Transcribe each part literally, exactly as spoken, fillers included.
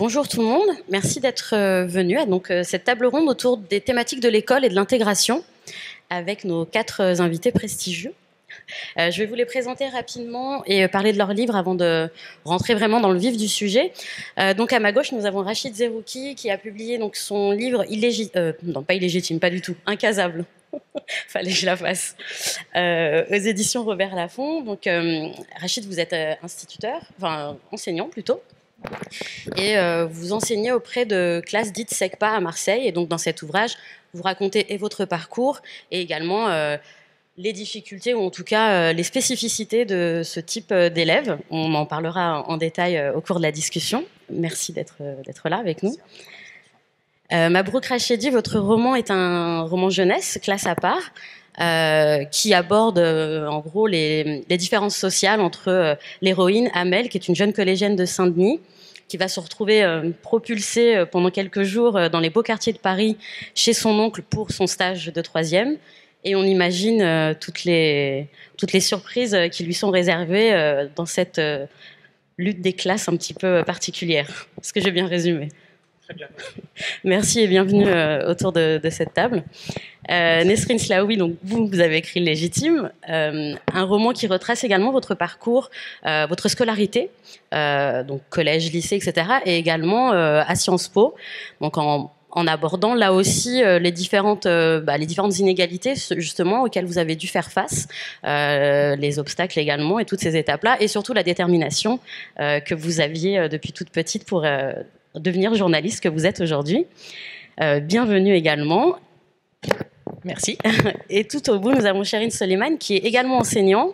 Bonjour tout le monde, merci d'être venu à donc, cette table ronde autour des thématiques de l'école et de l'intégration avec nos quatre invités prestigieux. Euh, je vais vous les présenter rapidement et parler de leur livre avant de rentrer vraiment dans le vif du sujet. Euh, donc à ma gauche, nous avons Rachid Zerrouki qui a publié donc, son livre Illégitime, euh, non pas illégitime, pas du tout, Incasable. Fallait que je la fasse. Euh, aux éditions Robert Laffont. Donc, euh, Rachid, vous êtes instituteur, enfin enseignant plutôt, et euh, vous enseignez auprès de classes dites SEGPA à Marseille. Et donc, dans cet ouvrage, vous racontez et votre parcours et également euh, les difficultés ou en tout cas euh, les spécificités de ce type d'élèves. On en parlera en détail euh, au cours de la discussion. Merci d'être euh, d'être là avec nous. Euh, Mabrouck Rachedi, votre roman est un roman jeunesse, Classe à part, euh, qui aborde euh, en gros les, les différences sociales entre euh, l'héroïne Amel, qui est une jeune collégienne de Saint-Denis, qui va se retrouver euh, propulsée euh, pendant quelques jours euh, dans les beaux quartiers de Paris chez son oncle pour son stage de troisième. Et on imagine euh, toutes, les, toutes les surprises euh, qui lui sont réservées euh, dans cette euh, lutte des classes un petit peu particulière. Est-ce que j'ai bien résumé ? Merci et bienvenue euh, autour de, de cette table. Euh, Nesrine Slaoui, donc vous, vous avez écrit L'Légitime, euh, un roman qui retrace également votre parcours, euh, votre scolarité, euh, donc collège, lycée, et cetera, et également euh, à Sciences Po, donc en, en abordant là aussi euh, les, différentes, euh, bah, les différentes inégalités justement auxquelles vous avez dû faire face, euh, les obstacles également et toutes ces étapes-là, et surtout la détermination euh, que vous aviez euh, depuis toute petite pour... Euh, devenir journaliste que vous êtes aujourd'hui. Euh, bienvenue également. Merci. Et tout au bout, nous avons Sherine Soliman, qui est également enseignante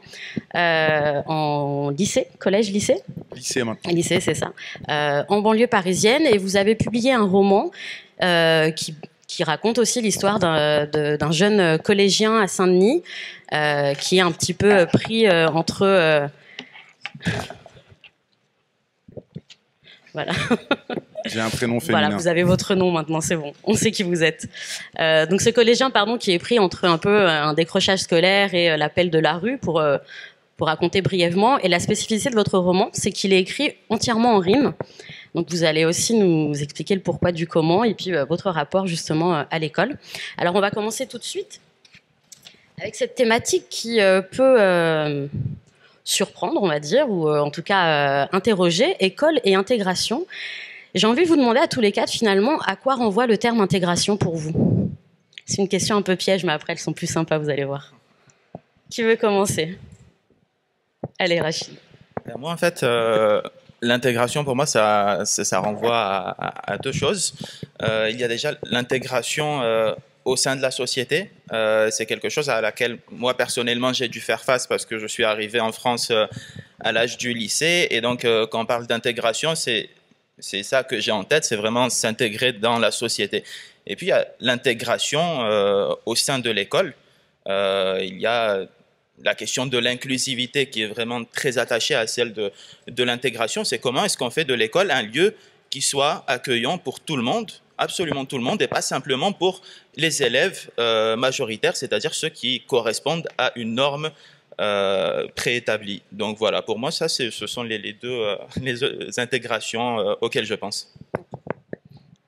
euh, en lycée, collège-lycée. Lycée maintenant. Lycée, c'est ça. Euh, en banlieue parisienne. Et vous avez publié un roman euh, qui... qui raconte aussi l'histoire d'un jeune collégien à Saint-Denis euh, qui est un petit peu pris euh, entre... Euh... Voilà. J'ai un prénom féminin. Voilà, vous avez votre nom maintenant, c'est bon. On sait qui vous êtes. Euh, donc ce collégien, pardon, qui est pris entre un peu un décrochage scolaire et euh, l'appel de la rue, pour, euh, pour raconter brièvement. Et la spécificité de votre roman, c'est qu'il est écrit entièrement en rime. Donc vous allez aussi nous expliquer le pourquoi du comment et puis euh, votre rapport justement euh, à l'école. Alors on va commencer tout de suite avec cette thématique qui euh, peut... Euh, surprendre, on va dire, ou euh, en tout cas euh, interroger, école et intégration. J'ai envie de vous demander à tous les quatre, finalement, à quoi renvoie le terme intégration pour vous? C'est une question un peu piège, mais après, elles sont plus sympas, vous allez voir. Qui veut commencer? Allez, Rachid. Alors moi, en fait, euh, l'intégration, pour moi, ça, ça, ça renvoie à, à, à deux choses. Euh, il y a déjà l'intégration... Euh, au sein de la société, euh, c'est quelque chose à laquelle moi personnellement j'ai dû faire face parce que je suis arrivé en France euh, à l'âge du lycée et donc euh, quand on parle d'intégration, c'est c'est ça que j'ai en tête, c'est vraiment s'intégrer dans la société. Et puis il y a l'intégration euh, au sein de l'école, euh, il y a la question de l'inclusivité qui est vraiment très attachée à celle de, de l'intégration, c'est comment est-ce qu'on fait de l'école un lieu qui soit accueillant pour tout le monde, absolument tout le monde, et pas simplement pour les élèves euh, majoritaires, c'est-à-dire ceux qui correspondent à une norme euh, préétablie. Donc voilà, pour moi, ça, ce sont les, les deux euh, les intégrations euh, auxquelles je pense.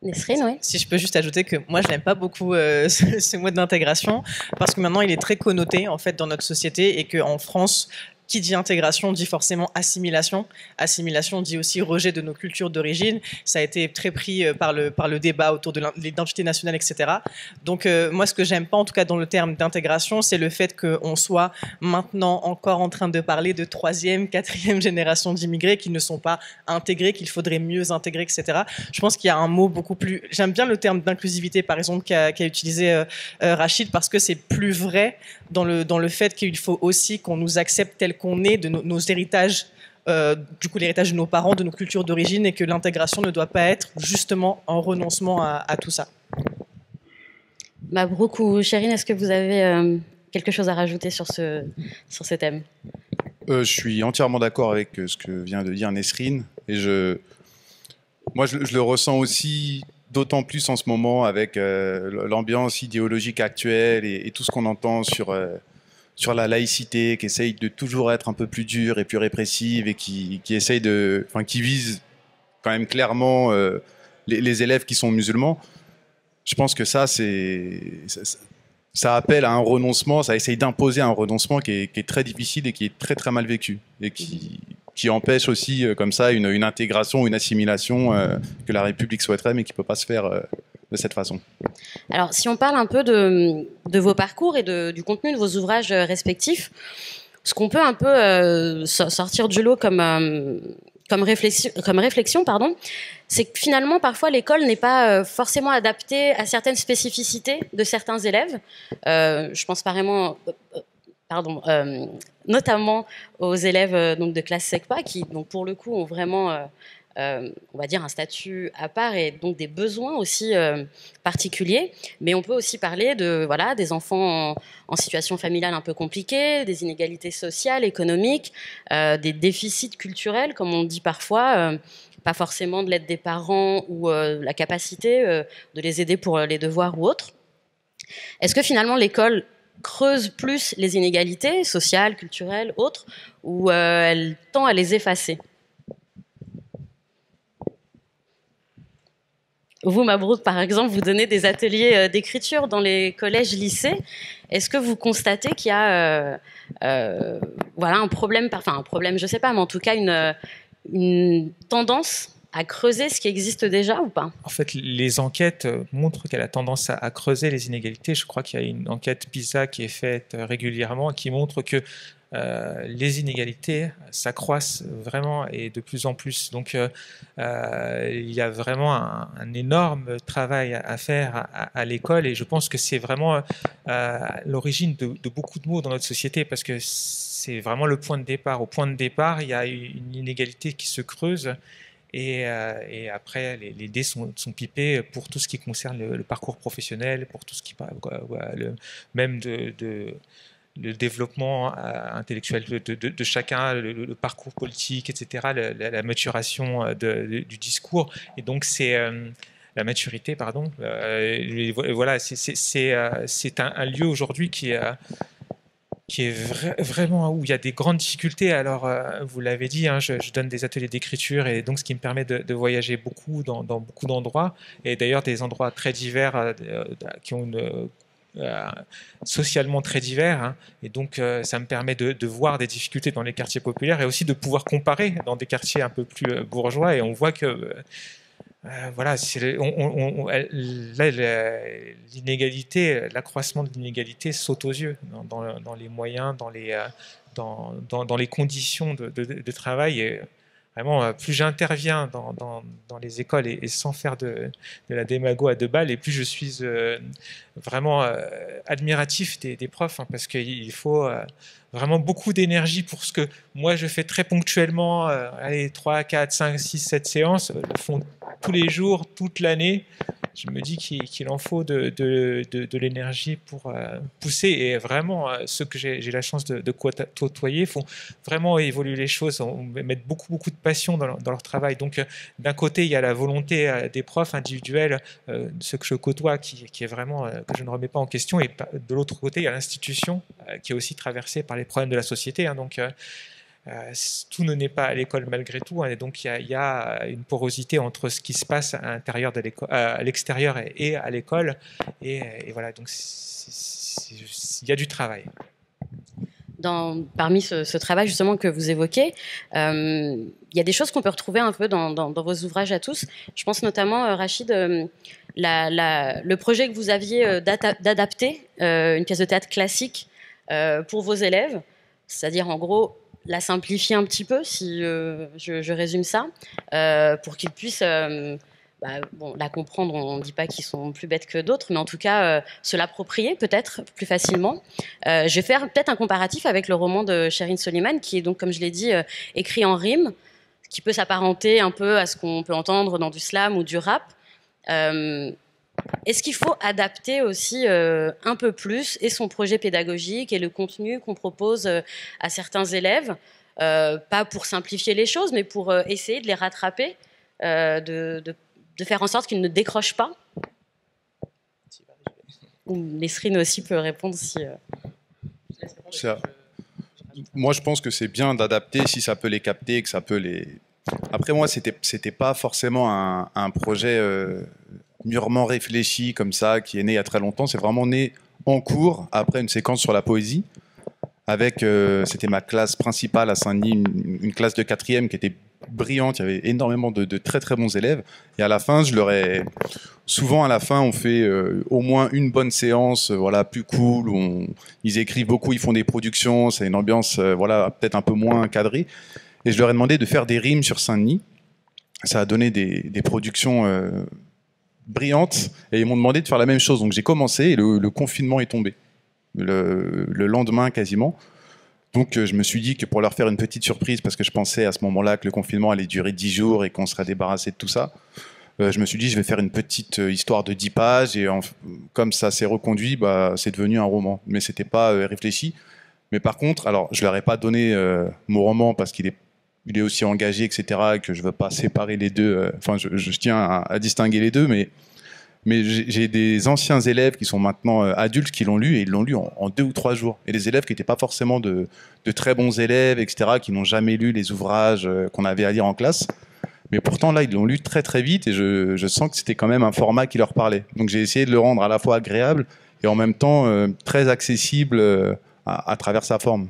Nesrine, oui. Si je peux juste ajouter que moi, je n'aime pas beaucoup euh, ce, ce mot d'intégration, parce que maintenant, il est très connoté, en fait, dans notre société, et qu'en France... Qui dit intégration dit forcément assimilation. Assimilation dit aussi rejet de nos cultures d'origine. Ça a été très pris par le, par le débat autour de l'identité nationale, et cetera. Donc euh, moi, ce que j'aime pas, en tout cas dans le terme d'intégration, c'est le fait qu'on soit maintenant encore en train de parler de troisième, quatrième génération d'immigrés qui ne sont pas intégrés, qu'il faudrait mieux intégrer, et cetera. Je pense qu'il y a un mot beaucoup plus... J'aime bien le terme d'inclusivité, par exemple, qu'a qu'a utilisé euh, euh, Rachid, parce que c'est plus vrai dans le, dans le fait qu'il faut aussi qu'on nous accepte tel qu'on est, de nos, nos héritages, euh, du coup l'héritage de nos parents, de nos cultures d'origine, et que l'intégration ne doit pas être justement un renoncement à, à tout ça. Mabrouck ou Sherine, est-ce que vous avez euh, quelque chose à rajouter sur ce, sur ce thème? euh, Je suis entièrement d'accord avec ce que vient de dire Nesrine, et je, moi je, je le ressens aussi d'autant plus en ce moment avec euh, l'ambiance idéologique actuelle et, et tout ce qu'on entend sur... Euh, sur la laïcité, qui essaye de toujours être un peu plus dure et plus répressive et qui, qui essaye de, enfin, qui vise quand même clairement euh, les, les élèves qui sont musulmans, je pense que ça, c'est, ça, ça appelle à un renoncement, ça essaye d'imposer un renoncement qui est, qui est très difficile et qui est très très mal vécu et qui, qui empêche aussi euh, comme ça une, une intégration, une assimilation euh, que la République souhaiterait mais qui ne peut pas se faire euh, de cette façon. Alors si on parle un peu de, de vos parcours et de, du contenu de vos ouvrages respectifs, ce qu'on peut un peu euh, sortir du lot comme, euh, comme réflexion, comme réflexion pardon, c'est que finalement, parfois, l'école n'est pas euh, forcément adaptée à certaines spécificités de certains élèves. Euh, je pense vraiment, euh, pardon, euh, notamment aux élèves euh, donc, de classe SEGPA qui, donc, pour le coup, ont vraiment, euh, euh, on va dire, un statut à part et donc des besoins aussi euh, particuliers. Mais on peut aussi parler de, voilà, des enfants en, en situation familiale un peu compliquée, des inégalités sociales, économiques, euh, des déficits culturels, comme on dit parfois, euh, pas forcément de l'aide des parents ou euh, la capacité euh, de les aider pour euh, les devoirs ou autres. Est-ce que finalement l'école creuse plus les inégalités sociales, culturelles, autres, ou euh, elle tend à les effacer? Vous, Mabrouck, par exemple, vous donnez des ateliers euh, d'écriture dans les collèges, lycées. Est-ce que vous constatez qu'il y a euh, euh, voilà, un problème, enfin un problème, je ne sais pas, mais en tout cas une... Euh, une tendance à creuser ce qui existe déjà ou pas? En fait, les enquêtes montrent qu'elle a tendance à, à creuser les inégalités. Je crois qu'il y a une enquête PISA qui est faite régulièrement qui montre que euh, les inégalités s'accroissent vraiment et de plus en plus. Donc, euh, euh, il y a vraiment un, un énorme travail à, à faire à, à l'école et je pense que c'est vraiment euh, l'origine de, de beaucoup de maux dans notre société parce que c'est vraiment le point de départ. Au point de départ, il y a une inégalité qui se creuse et, euh, et après, les, les dés sont, sont pipés pour tout ce qui concerne le, le parcours professionnel, pour tout ce qui parle, même de, de, le développement intellectuel de, de, de, de chacun, le, le parcours politique, et cetera, la, la maturation de, de, du discours. Et donc, c'est... Euh, la maturité, pardon. Euh, voilà, c'est euh, un, un lieu aujourd'hui qui... Euh, qui est vra vraiment où il y a des grandes difficultés. Alors, euh, vous l'avez dit, hein, je, je donne des ateliers d'écriture, et donc ce qui me permet de, de voyager beaucoup dans, dans beaucoup d'endroits, et d'ailleurs des endroits très divers, euh, qui ont une, euh, socialement très divers, hein, et donc euh, ça me permet de, de voir des difficultés dans les quartiers populaires, et aussi de pouvoir comparer dans des quartiers un peu plus bourgeois, et on voit que... Euh, Euh, voilà, l'inégalité, l'accroissement de l'inégalité saute aux yeux dans, dans, dans les moyens, dans les, dans, dans, dans les conditions de, de, de travail. Et vraiment, plus j'interviens dans, dans, dans les écoles et, et sans faire de, de la démago à deux balles, et plus je suis euh, vraiment euh, admiratif des, des profs, hein, parce qu'il faut euh, vraiment beaucoup d'énergie pour ce que moi je fais très ponctuellement, euh, allez, trois, quatre, cinq, six, sept séances, euh, le font tous les jours, toute l'année. Je me dis qu'il qu'il en faut de, de, de, de l'énergie pour euh, pousser. Et vraiment, euh, ceux que j'ai la chance de, de côtoyer font vraiment évoluer les choses, on, mettent beaucoup, beaucoup de passion dans leur, dans leur travail. Donc, euh, d'un côté, il y a la volonté euh, des profs individuels, euh, ceux que je côtoie, qui, qui est vraiment, euh, que je ne remets pas en question. Et de l'autre côté, il y a l'institution euh, qui est aussi traversée par les problèmes de la société. Hein, donc, euh, Euh, tout ne naît pas à l'école malgré tout, hein, et donc il y, y a une porosité entre ce qui se passe à l'intérieur de l'école, euh, à l'extérieur et, et à l'école, et, et voilà, donc il y a du travail. Dans, parmi ce, ce travail justement que vous évoquez, euh, il y a des choses qu'on peut retrouver un peu dans, dans, dans vos ouvrages à tous. Je pense notamment, euh, Rachid, euh, la, la, le projet que vous aviez euh, d'adapter euh, une pièce de théâtre classique euh, pour vos élèves, c'est-à-dire en gros la simplifier un petit peu, si euh, je, je résume ça, euh, pour qu'ils puissent euh, bah, bon, la comprendre. On ne dit pas qu'ils sont plus bêtes que d'autres, mais en tout cas, euh, se l'approprier peut-être plus facilement. Euh, je vais faire peut-être un comparatif avec le roman de Sherine Soliman, qui est donc, comme je l'ai dit, euh, écrit en rime, qui peut s'apparenter un peu à ce qu'on peut entendre dans du slam ou du rap. Euh, Est-ce qu'il faut adapter aussi euh, un peu plus et son projet pédagogique et le contenu qu'on propose euh, à certains élèves, euh, pas pour simplifier les choses, mais pour euh, essayer de les rattraper, euh, de, de, de faire en sorte qu'ils ne décrochent pas? Nesrine aussi peut répondre si... Euh... Ça. Moi, je pense que c'est bien d'adapter si ça peut les capter, que ça peut les... Après moi, c'était c'était pas forcément un, un projet euh, mûrement réfléchi comme ça, qui est né il y a très longtemps. C'est vraiment né en cours, après une séquence sur la poésie, avec, euh, c'était ma classe principale à Saint-Denis, une, une classe de quatrième qui était brillante, il y avait énormément de, de très très bons élèves. Et à la fin, je leur ai... Souvent, à la fin, on fait euh, au moins une bonne séance, euh, voilà, plus cool, où on... ils écrivent beaucoup, ils font des productions, c'est une ambiance euh, voilà, peut-être un peu moins cadrée. Et je leur ai demandé de faire des rimes sur Saint-Denis. Ça a donné des, des productions... Euh, brillantes, et ils m'ont demandé de faire la même chose. Donc j'ai commencé, et le, le confinement est tombé, le, le lendemain quasiment. Donc je me suis dit que pour leur faire une petite surprise, parce que je pensais à ce moment-là que le confinement allait durer dix jours et qu'on serait débarrassé de tout ça, euh, je me suis dit je vais faire une petite histoire de dix pages, et en, comme ça s'est reconduit, bah, c'est devenu un roman. Mais c'était pas euh, réfléchi. Mais par contre, alors je leur ai pas donné euh, mon roman parce qu'il est il est aussi engagé, et cetera, et que je ne veux pas séparer les deux. Enfin, je, je tiens à, à distinguer les deux, mais, mais j'ai des anciens élèves qui sont maintenant adultes qui l'ont lu, et ils l'ont lu en, en deux ou trois jours. Et des élèves qui n'étaient pas forcément de, de très bons élèves, et cetera, qui n'ont jamais lu les ouvrages qu'on avait à lire en classe. Mais pourtant, là, ils l'ont lu très, très vite, et je, je sens que c'était quand même un format qui leur parlait. Donc, j'ai essayé de le rendre à la fois agréable et en même temps euh, très accessible euh, à, à travers sa forme.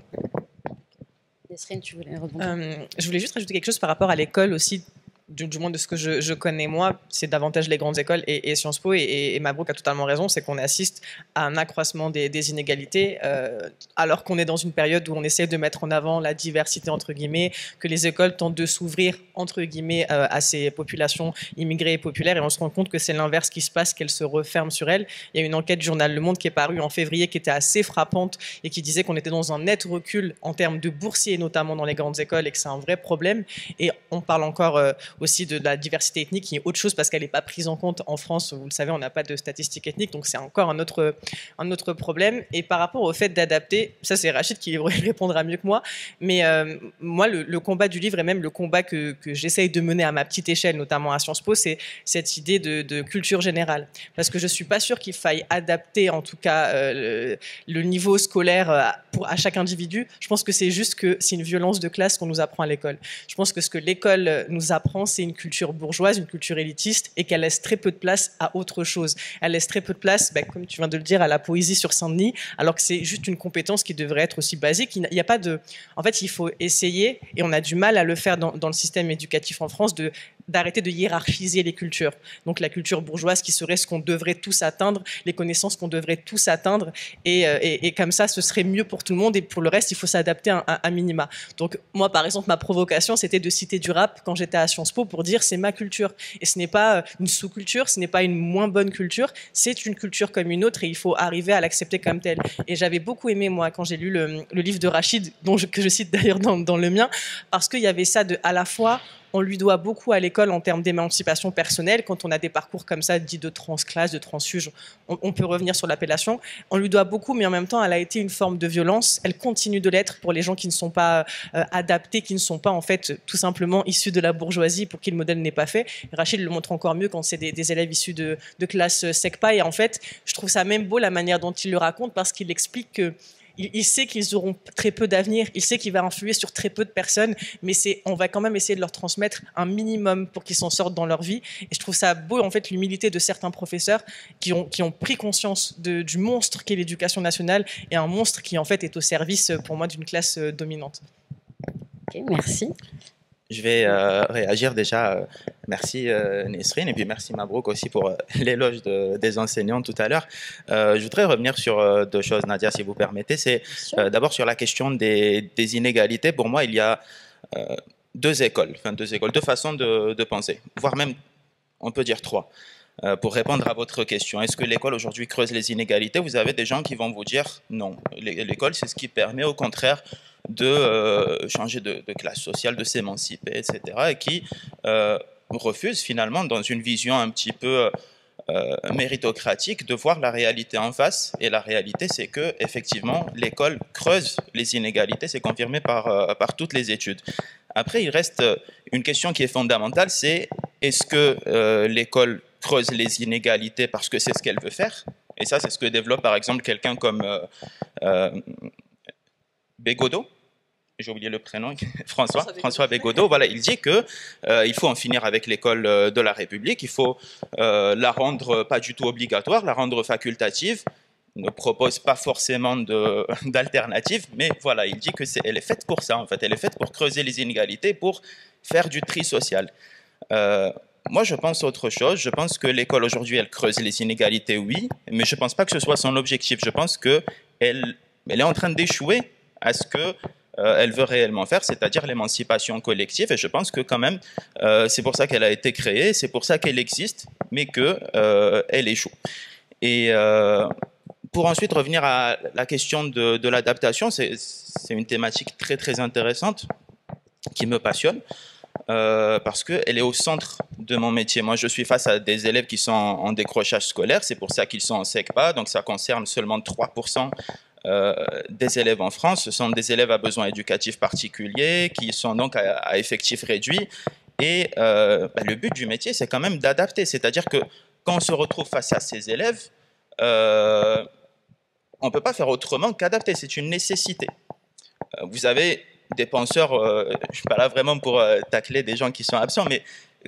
Nesrine, tu voulais rebondir. Euh, je voulais juste rajouter quelque chose par rapport à l'école aussi, du, du moins de ce que je, je connais moi, c'est davantage les grandes écoles et, et Sciences Po, et, et Mabrouck a totalement raison, c'est qu'on assiste à un accroissement des, des inégalités, euh, alors qu'on est dans une période où on essaie de mettre en avant la diversité, entre guillemets, que les écoles tentent de s'ouvrir, entre guillemets, euh, à ces populations immigrées et populaires, et on se rend compte que c'est l'inverse qui se passe, qu'elles se referment sur elles. Il y a une enquête du journal Le Monde qui est parue en février, qui était assez frappante, et qui disait qu'on était dans un net recul en termes de boursiers, notamment dans les grandes écoles, et que c'est un vrai problème. Et on parle encore... Euh, aussi de la diversité ethnique, qui est autre chose parce qu'elle n'est pas prise en compte en France. Vous le savez, on n'a pas de statistiques ethniques, donc c'est encore un autre, un autre problème. Et par rapport au fait d'adapter, ça c'est Rachid qui répondra mieux que moi, mais euh, moi le, le combat du livre, et même le combat que, que j'essaye de mener à ma petite échelle, notamment à Sciences Po, c'est cette idée de, de culture générale. Parce que je ne suis pas sûre qu'il faille adapter, en tout cas, euh, le, le niveau scolaire à, pour, à chaque individu. Je pense que c'est juste que c'est une violence de classe qu'on nous apprend à l'école. Je pense que ce que l'école nous apprend, c'est une culture bourgeoise, une culture élitiste, et qu'elle laisse très peu de place à autre chose. Elle laisse très peu de place, ben, comme tu viens de le dire, à la poésie sur Saint-Denis, alors que c'est juste une compétence qui devrait être aussi basique. Il n'y a pas de... En fait, il faut essayer, et on a du mal à le faire dans, dans le système éducatif en France, de, d'arrêter de hiérarchiser les cultures. Donc la culture bourgeoise qui serait ce qu'on devrait tous atteindre, les connaissances qu'on devrait tous atteindre, et, et, et comme ça, ce serait mieux pour tout le monde, et pour le reste, il faut s'adapter à, à, à minima. Donc moi, par exemple, ma provocation, c'était de citer du rap quand j'étais à Sciences Po, pour dire c'est ma culture, et ce n'est pas une sous-culture, ce n'est pas une moins bonne culture, c'est une culture comme une autre, et il faut arriver à l'accepter comme telle. Et j'avais beaucoup aimé, moi, quand j'ai lu le, le livre de Rachid, dont je, que je cite d'ailleurs dans, dans le mien, parce qu'il y avait ça de, à la fois, on lui doit beaucoup à l'école en termes d'émancipation personnelle, quand on a des parcours comme ça, dits de transclasse, de transfuge, on, on peut revenir sur l'appellation, on lui doit beaucoup, mais en même temps, elle a été une forme de violence, elle continue de l'être pour les gens qui ne sont pas euh, adaptés, qui ne sont pas, en fait, tout simplement issus de la bourgeoisie, pour qui le modèle n'est pas fait. Rachid le montre encore mieux quand c'est des, des élèves issus de, de classe SEGPA, et en fait, je trouve ça même beau la manière dont il le raconte, parce qu'il explique que il sait qu'ils auront très peu d'avenir, il sait qu'il va influer sur très peu de personnes, mais on va quand même essayer de leur transmettre un minimum pour qu'ils s'en sortent dans leur vie. Et je trouve ça beau, en fait, l'humilité de certains professeurs qui ont, qui ont pris conscience de, du monstre qu'est l'éducation nationale, et un monstre qui, en fait, est au service, pour moi, d'une classe dominante. Ok, merci. Je vais euh, réagir déjà. Merci euh, Nesrine, et puis merci Mabrouck aussi pour euh, l'éloge de, des enseignants tout à l'heure. Euh, je voudrais revenir sur euh, deux choses, Nadia, si vous permettez. C'est euh, d'abord sur la question des, des inégalités. Pour moi, il y a euh, deux écoles, enfin deux écoles, deux façons de, de penser, voire même, on peut dire trois. Euh, pour répondre à votre question, est-ce que l'école aujourd'hui creuse les inégalités? Vous avez des gens qui vont vous dire non. L'école, c'est ce qui permet au contraire de euh, changer de, de classe sociale, de s'émanciper, et cetera, et qui euh, refusent finalement, dans une vision un petit peu euh, méritocratique, de voir la réalité en face. Et la réalité, c'est que effectivement, l'école creuse les inégalités, c'est confirmé par, euh, par toutes les études. Après, il reste une question qui est fondamentale, c'est est-ce que euh, l'école creuse les inégalités parce que c'est ce qu'elle veut faire? Et ça, c'est ce que développe par exemple quelqu'un comme... Euh, euh, Begaudeau, j'ai oublié le prénom, François, François Begaudeau, voilà, il dit qu'il euh, faut en finir avec l'école de la République, il faut euh, la rendre pas du tout obligatoire, la rendre facultative. Il ne propose pas forcément d'alternative, mais voilà, il dit qu'elle est, est faite pour ça, en fait, elle est faite pour creuser les inégalités, pour faire du tri social. Euh, Moi, je pense autre chose. Je pense que l'école, aujourd'hui, elle creuse les inégalités, oui, mais je ne pense pas que ce soit son objectif. Je pense qu'elle elle est en train d'échouer à ce qu'elle euh, veut réellement faire, c'est-à-dire l'émancipation collective. Et je pense que, quand même, euh, c'est pour ça qu'elle a été créée, c'est pour ça qu'elle existe, mais qu'elle euh, échoue. Et euh, pour ensuite revenir à la question de, de l'adaptation, c'est une thématique très, très intéressante qui me passionne. Euh, parce qu'elle est au centre de mon métier. Moi, je suis face à des élèves qui sont en, en décrochage scolaire, c'est pour ça qu'ils sont en SEGPA, donc ça concerne seulement trois pour cent euh, des élèves en France. Ce sont des élèves à besoins éducatifs particuliers, qui sont donc à, à effectifs réduits. Et euh, bah, le but du métier, c'est quand même d'adapter. C'est-à-dire que quand on se retrouve face à ces élèves, euh, on ne peut pas faire autrement qu'adapter, c'est une nécessité. Euh, vous avez... des penseurs, euh, je ne suis pas là vraiment pour euh, tacler des gens qui sont absents, mais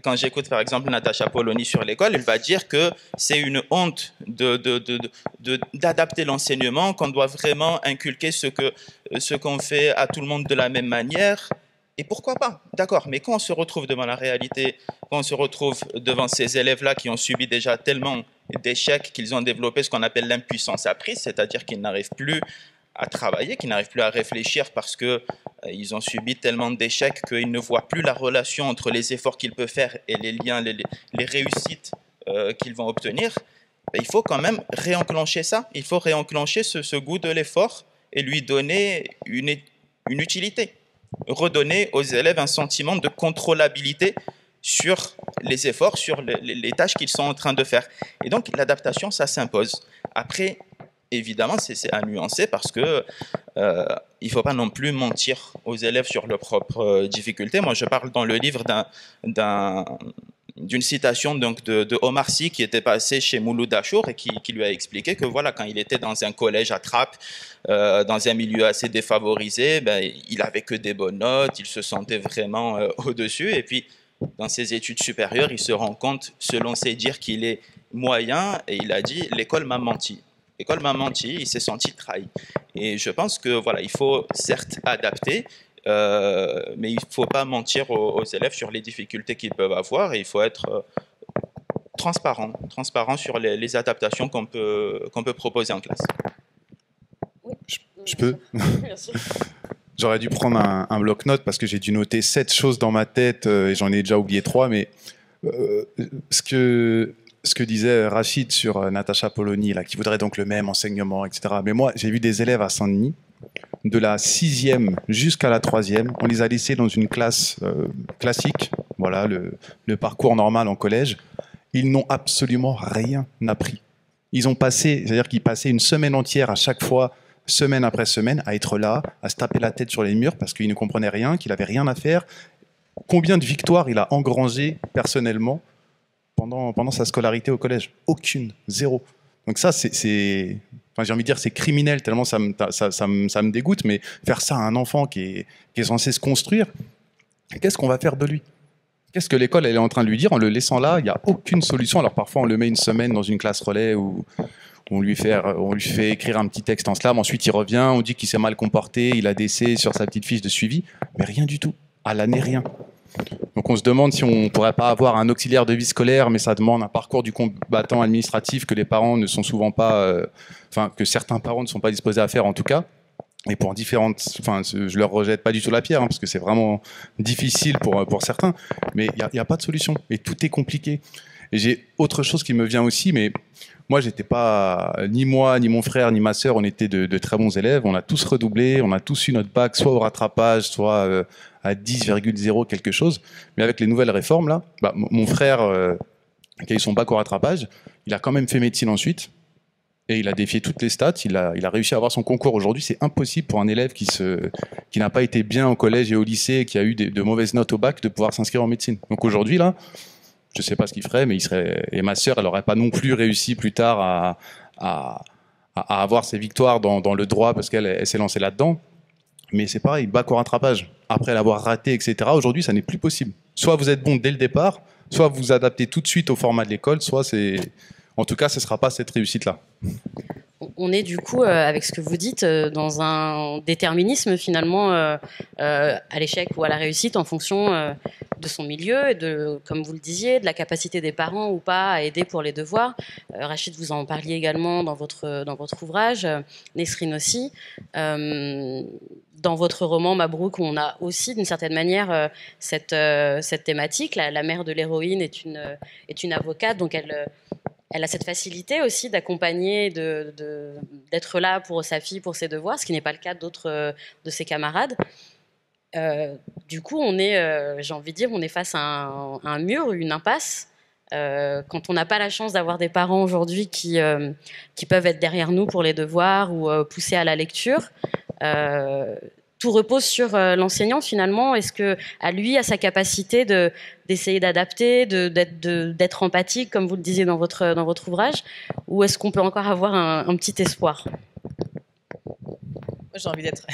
quand j'écoute par exemple Natacha Polony sur l'école, elle va dire que c'est une honte de, de, de, de, d'adapter l'enseignement, qu'on doit vraiment inculquer ce que, ce qu'on fait à tout le monde de la même manière. Et pourquoi pas? D'accord, mais quand on se retrouve devant la réalité, quand on se retrouve devant ces élèves-là qui ont subi déjà tellement d'échecs qu'ils ont développé ce qu'on appelle l'impuissance apprise, c'est-à-dire qu'ils n'arrivent plus à travailler, qui n'arrivent plus à réfléchir parce qu'ils euh, ont subi tellement d'échecs qu'ils ne voient plus la relation entre les efforts qu'ils peuvent faire et les liens, les, les réussites euh, qu'ils vont obtenir, ben, il faut quand même réenclencher ça, il faut réenclencher ce, ce goût de l'effort et lui donner une, une utilité, redonner aux élèves un sentiment de contrôlabilité sur les efforts, sur les, les tâches qu'ils sont en train de faire. Et donc l'adaptation, ça s'impose. Après, évidemment, c'est à nuancer parce que euh, il ne faut pas non plus mentir aux élèves sur leurs propres difficultés. Moi, je parle dans le livre d'une un, citation donc, de, de Omar Sy qui était passé chez Mouloud Achour et qui, qui lui a expliqué que voilà, quand il était dans un collège à Trappe, euh, dans un milieu assez défavorisé, ben, il n'avait que des bonnes notes, il se sentait vraiment euh, au-dessus. Et puis, dans ses études supérieures, il se rend compte, selon ses dires, qu'il est moyen et il a dit « l'école m'a menti ». L'école m'a menti, il s'est senti trahi. Et je pense que voilà, il faut certes adapter, euh, mais il ne faut pas mentir aux, aux élèves sur les difficultés qu'ils peuvent avoir. Et il faut être euh, transparent, transparent sur les, les adaptations qu'on peut, qu'on peut proposer en classe. Oui. Je, je peux. Bien sûr. J'aurais dû prendre un, un bloc-notes parce que j'ai dû noter sept choses dans ma tête euh, et j'en ai déjà oublié trois. Mais euh, ce que... ce que disait Rachid sur euh, Natacha Polony, là, qui voudrait donc le même enseignement, et cetera. Mais moi, j'ai vu des élèves à Saint-Denis, de la sixième jusqu'à la troisième, on les a laissés dans une classe euh, classique, voilà, le, le parcours normal en collège. Ils n'ont absolument rien appris. Ils ont passé, c'est-à-dire qu'ils passaient une semaine entière à chaque fois, semaine après semaine, à être là, à se taper la tête sur les murs parce qu'ils ne comprenaient rien, qu'ils n'avaient rien à faire. Combien de victoires il a engrangé personnellement Pendant, pendant sa scolarité au collège? Aucune, zéro. Donc ça, c'est, enfin, j'ai envie de dire, c'est criminel, tellement ça me, ça, ça, ça, me, ça me dégoûte, mais faire ça à un enfant qui est, qui est censé se construire, qu'est-ce qu'on va faire de lui? Qu'est-ce que l'école elle est en train de lui dire en le laissant là? Il n'y a aucune solution. Alors parfois, on le met une semaine dans une classe relais où on lui fait, on lui fait écrire un petit texte en slam, ensuite il revient, on dit qu'il s'est mal comporté, il a des C sur sa petite fiche de suivi, mais rien du tout, à l'année rien. Donc on se demande si on ne pourrait pas avoir un auxiliaire de vie scolaire, mais ça demande un parcours du combattant administratif que les parents ne sont souvent pas, euh, enfin que certains parents ne sont pas disposés à faire en tout cas. Et pour différentes, enfin je leur rejette pas du tout la pierre hein, parce que c'est vraiment difficile pour pour certains, mais il n'y a, a pas de solution et tout est compliqué. Et j'ai autre chose qui me vient aussi, mais moi j'étais pas ni moi ni mon frère ni ma sœur, on était de, de très bons élèves, on a tous redoublé, on a tous eu notre bac soit au rattrapage, soit euh, à dix virgule zéro quelque chose. Mais avec les nouvelles réformes, là, bah, mon frère, euh, qui a eu son bac au rattrapage, il a quand même fait médecine ensuite. Et il a défié toutes les stats. Il a, il a réussi à avoir son concours aujourd'hui. C'est impossible pour un élève qui, se, qui n'a pas été bien au collège et au lycée, qui a eu des, de mauvaises notes au bac, de pouvoir s'inscrire en médecine. Donc aujourd'hui, là, je ne sais pas ce qu'il ferait, mais il serait... Et ma sœur, elle n'aurait pas non plus réussi plus tard à, à, à avoir ses victoires dans, dans le droit parce qu'elle s'est lancée là-dedans. Mais c'est pareil, bac au rattrapage, après l'avoir raté, et cetera. Aujourd'hui, ça n'est plus possible. Soit vous êtes bon dès le départ, soit vous vous adaptez tout de suite au format de l'école, soit c'est... En tout cas, ce ne sera pas cette réussite-là. On est du coup, euh, avec ce que vous dites, euh, dans un déterminisme finalement euh, euh, à l'échec ou à la réussite en fonction euh, de son milieu, et de, comme vous le disiez, de la capacité des parents ou pas à aider pour les devoirs. Euh, Rachid, vous en parliez également dans votre, dans votre ouvrage, euh, Nesrine aussi. Euh, Dans votre roman Mabrouck, on a aussi d'une certaine manière euh, cette, euh, cette thématique. La, la mère de l'héroïne est une, euh, est une avocate, donc elle, euh, elle a cette facilité aussi d'accompagner, de, de, d'être là pour sa fille, pour ses devoirs, ce qui n'est pas le cas d'autres euh, de ses camarades. Euh, du coup, on est, euh, j'ai envie de dire, on est face à un, à un mur, une impasse. Euh, quand on n'a pas la chance d'avoir des parents aujourd'hui qui, euh, qui peuvent être derrière nous pour les devoirs ou euh, pousser à la lecture, euh, tout repose sur euh, l'enseignant finalement. Est-ce que à lui, à sa capacité de, d'essayer d'adapter, de, d'être, de, d'être empathique, comme vous le disiez dans votre, dans votre ouvrage, ou est-ce qu'on peut encore avoir un, un petit espoir ? J'ai envie d'être,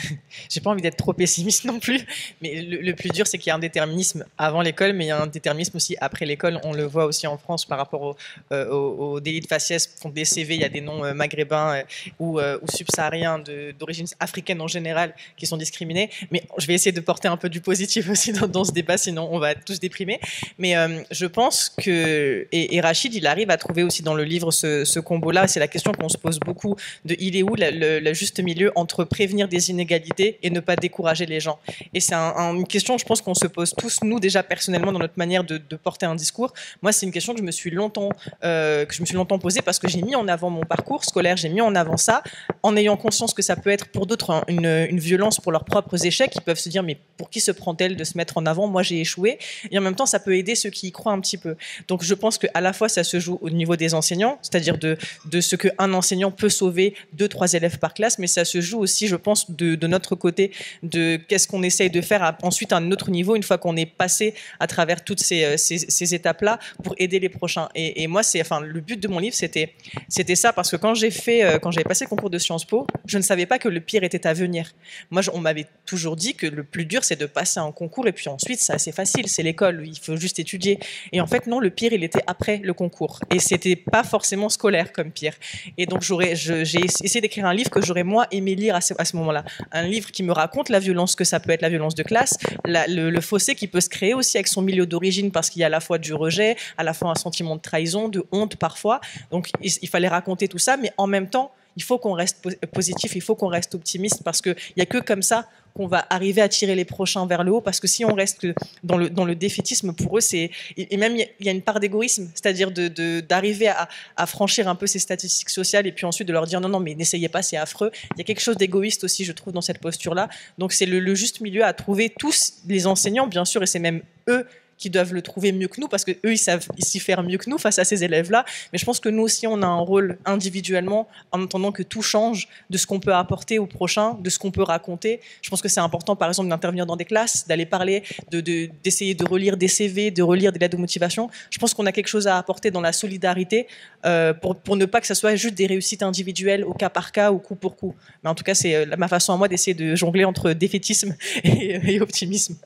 j'ai pas envie d'être trop pessimiste non plus, mais le, le plus dur, c'est qu'il y a un déterminisme avant l'école, mais il y a un déterminisme aussi après l'école. On le voit aussi en France par rapport au, euh, au, au délit de faciès, font des C V, il y a des noms euh, maghrébins euh, ou, euh, ou subsahariens d'origine africaine en général qui sont discriminés. Mais je vais essayer de porter un peu du positif aussi dans, dans ce débat, sinon on va tous déprimer. Mais euh, je pense que et, et Rachid, il arrive à trouver aussi dans le livre ce, ce combo-là. C'est la question qu'on se pose beaucoup de il est où la, le, le juste milieu entre pré venir des inégalités et ne pas décourager les gens. Et c'est un, un, une question, je pense, qu'on se pose tous, nous, déjà personnellement, dans notre manière de, de porter un discours. Moi, c'est une question que je me suis longtemps, euh, que je me suis longtemps posée parce que j'ai mis en avant mon parcours scolaire, j'ai mis en avant ça, en ayant conscience que ça peut être pour d'autres hein, une, une violence pour leurs propres échecs. Ils peuvent se dire, mais pour qui se prend-elle de se mettre en avant ? Moi, j'ai échoué. Et en même temps, ça peut aider ceux qui y croient un petit peu. Donc, je pense qu'à la fois, ça se joue au niveau des enseignants, c'est-à-dire de, de ce qu'un enseignant peut sauver deux, trois élèves par classe, mais ça se joue aussi, je je pense, de, de notre côté, de qu'est-ce qu'on essaye de faire à, ensuite à un autre niveau, une fois qu'on est passé à travers toutes ces, ces, ces étapes-là, pour aider les prochains. Et, et moi, c'est, enfin, le but de mon livre, c'était, c'était ça, parce que quand j'ai fait, quand j'avais passé le concours de Sciences Po, je ne savais pas que le pire était à venir. Moi, je, on m'avait toujours dit que le plus dur, c'est de passer un concours, et puis ensuite, c'est assez facile, c'est l'école, il faut juste étudier. Et en fait, non, le pire, il était après le concours. Et c'était pas forcément scolaire comme pire. Et donc, j'aurais, je, j'ai essayé d'écrire un livre que j'aurais, moi, aimé lire à ce, à ce moment-là. Un livre qui me raconte la violence que ça peut être, la violence de classe, la, le, le fossé qui peut se créer aussi avec son milieu d'origine, parce qu'il y a à la fois du rejet, à la fois un sentiment de trahison, de honte parfois. Donc il, il fallait raconter tout ça, mais en même temps, il faut qu'on reste positif, il faut qu'on reste optimiste, parce qu'il n'y a que comme ça qu'on va arriver à tirer les prochains vers le haut, parce que si on reste dans le, dans le défaitisme, pour eux, c'est... Et même, il y a une part d'égoïsme, c'est-à-dire de, de, d'arriver à, à franchir un peu ces statistiques sociales, et puis ensuite de leur dire, non, non, mais n'essayez pas, c'est affreux. Il y a quelque chose d'égoïste aussi, je trouve, dans cette posture-là. Donc, c'est le, le juste milieu à trouver, tous les enseignants, bien sûr, et c'est même eux qui doivent le trouver mieux que nous, parce qu'eux, ils savent s'y faire mieux que nous face à ces élèves-là. Mais je pense que nous aussi, on a un rôle individuellement, en attendant que tout change, de ce qu'on peut apporter au prochain, de ce qu'on peut raconter. Je pense que c'est important, par exemple, d'intervenir dans des classes, d'aller parler, de, de, d'essayer de relire des C V, de relire des lettres de motivation. Je pense qu'on a quelque chose à apporter dans la solidarité, euh, pour, pour ne pas que ça soit juste des réussites individuelles, au cas par cas, au coup pour coup. Mais en tout cas, c'est ma façon à moi d'essayer de jongler entre défaitisme et, et optimisme.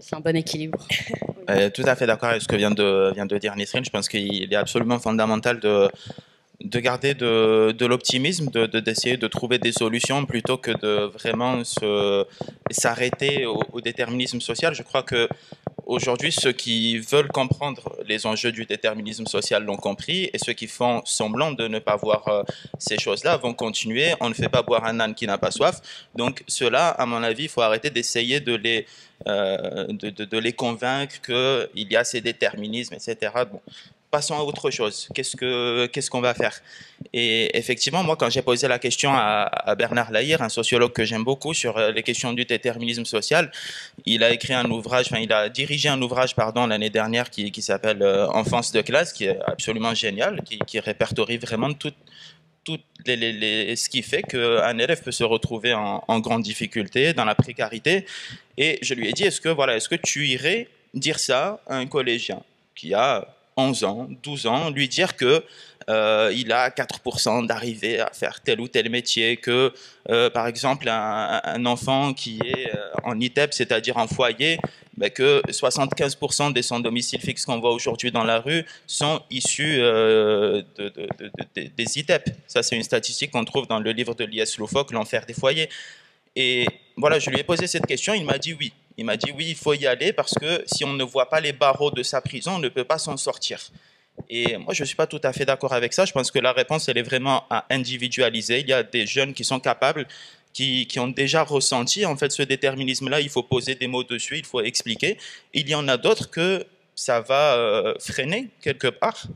C'est un bon équilibre. Euh, tout à fait d'accord avec ce que vient de, vient de dire Nesrine. Je pense qu'il est absolument fondamental de, de garder de, de l'optimisme, de, de, d'essayer de trouver des solutions plutôt que de vraiment se, s'arrêter au, au déterminisme social. Je crois qu'aujourd'hui, ceux qui veulent comprendre les enjeux du déterminisme social l'ont compris, et ceux qui font semblant de ne pas voir euh, ces choses-là vont continuer. On ne fait pas boire un âne qui n'a pas soif. Donc ceux-là, à mon avis, il faut arrêter d'essayer de les... Euh, de, de, de les convaincre qu'il y a ces déterminismes, et cetera. Bon, passons à autre chose. Qu'est-ce que, qu'est-ce qu'on va faire ? Et effectivement, moi, quand j'ai posé la question à, à Bernard Lahire, un sociologue que j'aime beaucoup, sur les questions du déterminisme social, il a écrit un ouvrage, enfin, il a dirigé un ouvrage, pardon, l'année dernière qui, qui s'appelle euh, Enfance de classe, qui est absolument génial, qui, qui répertorie vraiment tout, tout les, les, les, ce qui fait qu'un élève peut se retrouver en, en grande difficulté, dans la précarité. Et je lui ai dit, est-ce que, voilà, est-ce que tu irais dire ça à un collégien qui a onze ans, douze ans, lui dire que euh, il a quatre pour cent d'arrivée à faire tel ou tel métier, que euh, par exemple un, un enfant qui est en I T E P, c'est-à-dire en foyer, bah, que soixante-quinze pour cent des sans-domicile fixe qu'on voit aujourd'hui dans la rue sont issus euh, de, de, de, de, des I T E P. Ça, c'est une statistique qu'on trouve dans le livre de Lyes Loufok, L'Enfer des Foyers. Et voilà, je lui ai posé cette question, il m'a dit oui. Il m'a dit oui, il faut y aller parce que si on ne voit pas les barreaux de sa prison, on ne peut pas s'en sortir. Et moi, je ne suis pas tout à fait d'accord avec ça. Je pense que la réponse, elle est vraiment à individualiser. Il y a des jeunes qui sont capables, qui, qui ont déjà ressenti en fait ce déterminisme-là. Il faut poser des mots dessus, il faut expliquer. Il y en a d'autres que ça va euh, freiner quelque part.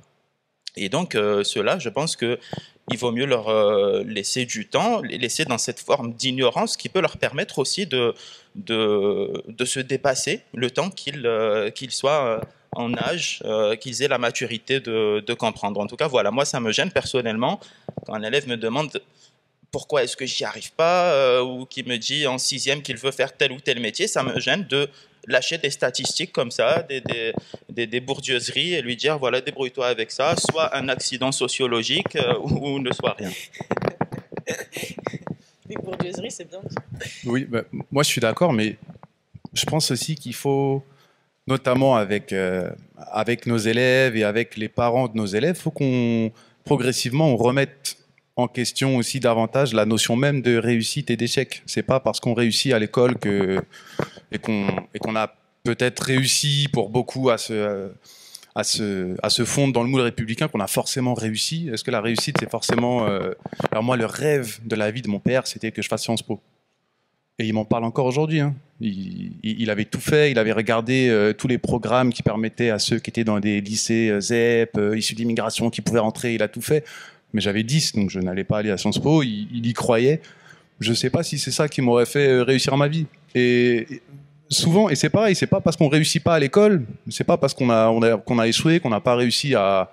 Et donc, euh, ceux-là, je pense que il vaut mieux leur laisser du temps, les laisser dans cette forme d'ignorance qui peut leur permettre aussi de, de, de se dépasser le temps qu'ils qu'ils soient en âge, qu'ils aient la maturité de, de comprendre. En tout cas, voilà, moi, ça me gêne personnellement quand un élève me demande pourquoi est-ce que j'y arrive pas ou qui me dit en sixième qu'il veut faire tel ou tel métier, ça me gêne de lâcher des statistiques comme ça, des, des, des, des bourdieuseries et lui dire, voilà, débrouille-toi avec ça, soit un accident sociologique euh, ou, ou ne soit rien. Les bourdieuseries, c'est bien dit. Oui, bah, moi je suis d'accord, mais je pense aussi qu'il faut, notamment avec, euh, avec nos élèves et avec les parents de nos élèves, il faut qu'on, progressivement, on remette en question aussi davantage la notion même de réussite et d'échec. C'est pas parce qu'on réussit à l'école que... et qu'on et qu'on a peut-être réussi pour beaucoup à se, à, se, à se fondre dans le moule républicain, qu'on a forcément réussi. Est-ce que la réussite, c'est forcément... Euh... Alors moi, le rêve de la vie de mon père, c'était que je fasse Sciences Po. Et il m'en parle encore aujourd'hui. Hein. Il, il, il avait tout fait, il avait regardé euh, tous les programmes qui permettaient à ceux qui étaient dans des lycées euh, Z E P, euh, issus d'immigration, qui pouvaient rentrer, il a tout fait. Mais j'avais dix, donc je n'allais pas aller à Sciences Po, il, il y croyait. Je ne sais pas si c'est ça qui m'aurait fait réussir ma vie. Et souvent, et c'est pareil, c'est pas parce qu'on réussit pas à l'école, c'est pas parce qu'on a, on a, qu'on a échoué, qu'on n'a pas réussi à,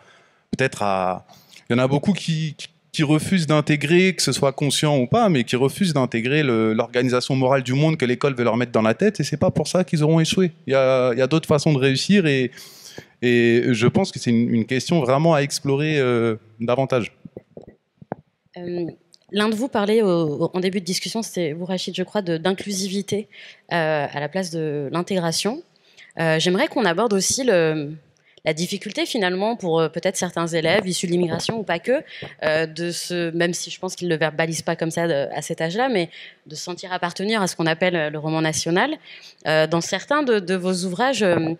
peut-être à... Il y en a beaucoup qui, qui refusent d'intégrer, que ce soit conscient ou pas, mais qui refusent d'intégrer l'organisation morale du monde que l'école veut leur mettre dans la tête, et c'est pas pour ça qu'ils auront échoué. Il y a, y a d'autres façons de réussir, et, et je pense que c'est une, une question vraiment à explorer euh, davantage. Euh... L'un de vous parlait au, au, en début de discussion, c'était vous, Rachid, je crois, d'inclusivité euh, à la place de l'intégration. Euh, J'aimerais qu'on aborde aussi le, la difficulté, finalement, pour euh, peut-être certains élèves issus de l'immigration ou pas que, euh, de se, même si je pense qu'ils ne le verbalisent pas comme ça de, à cet âge-là, mais de se sentir appartenir à ce qu'on appelle le roman national. Euh, dans certains de, de vos ouvrages, euh,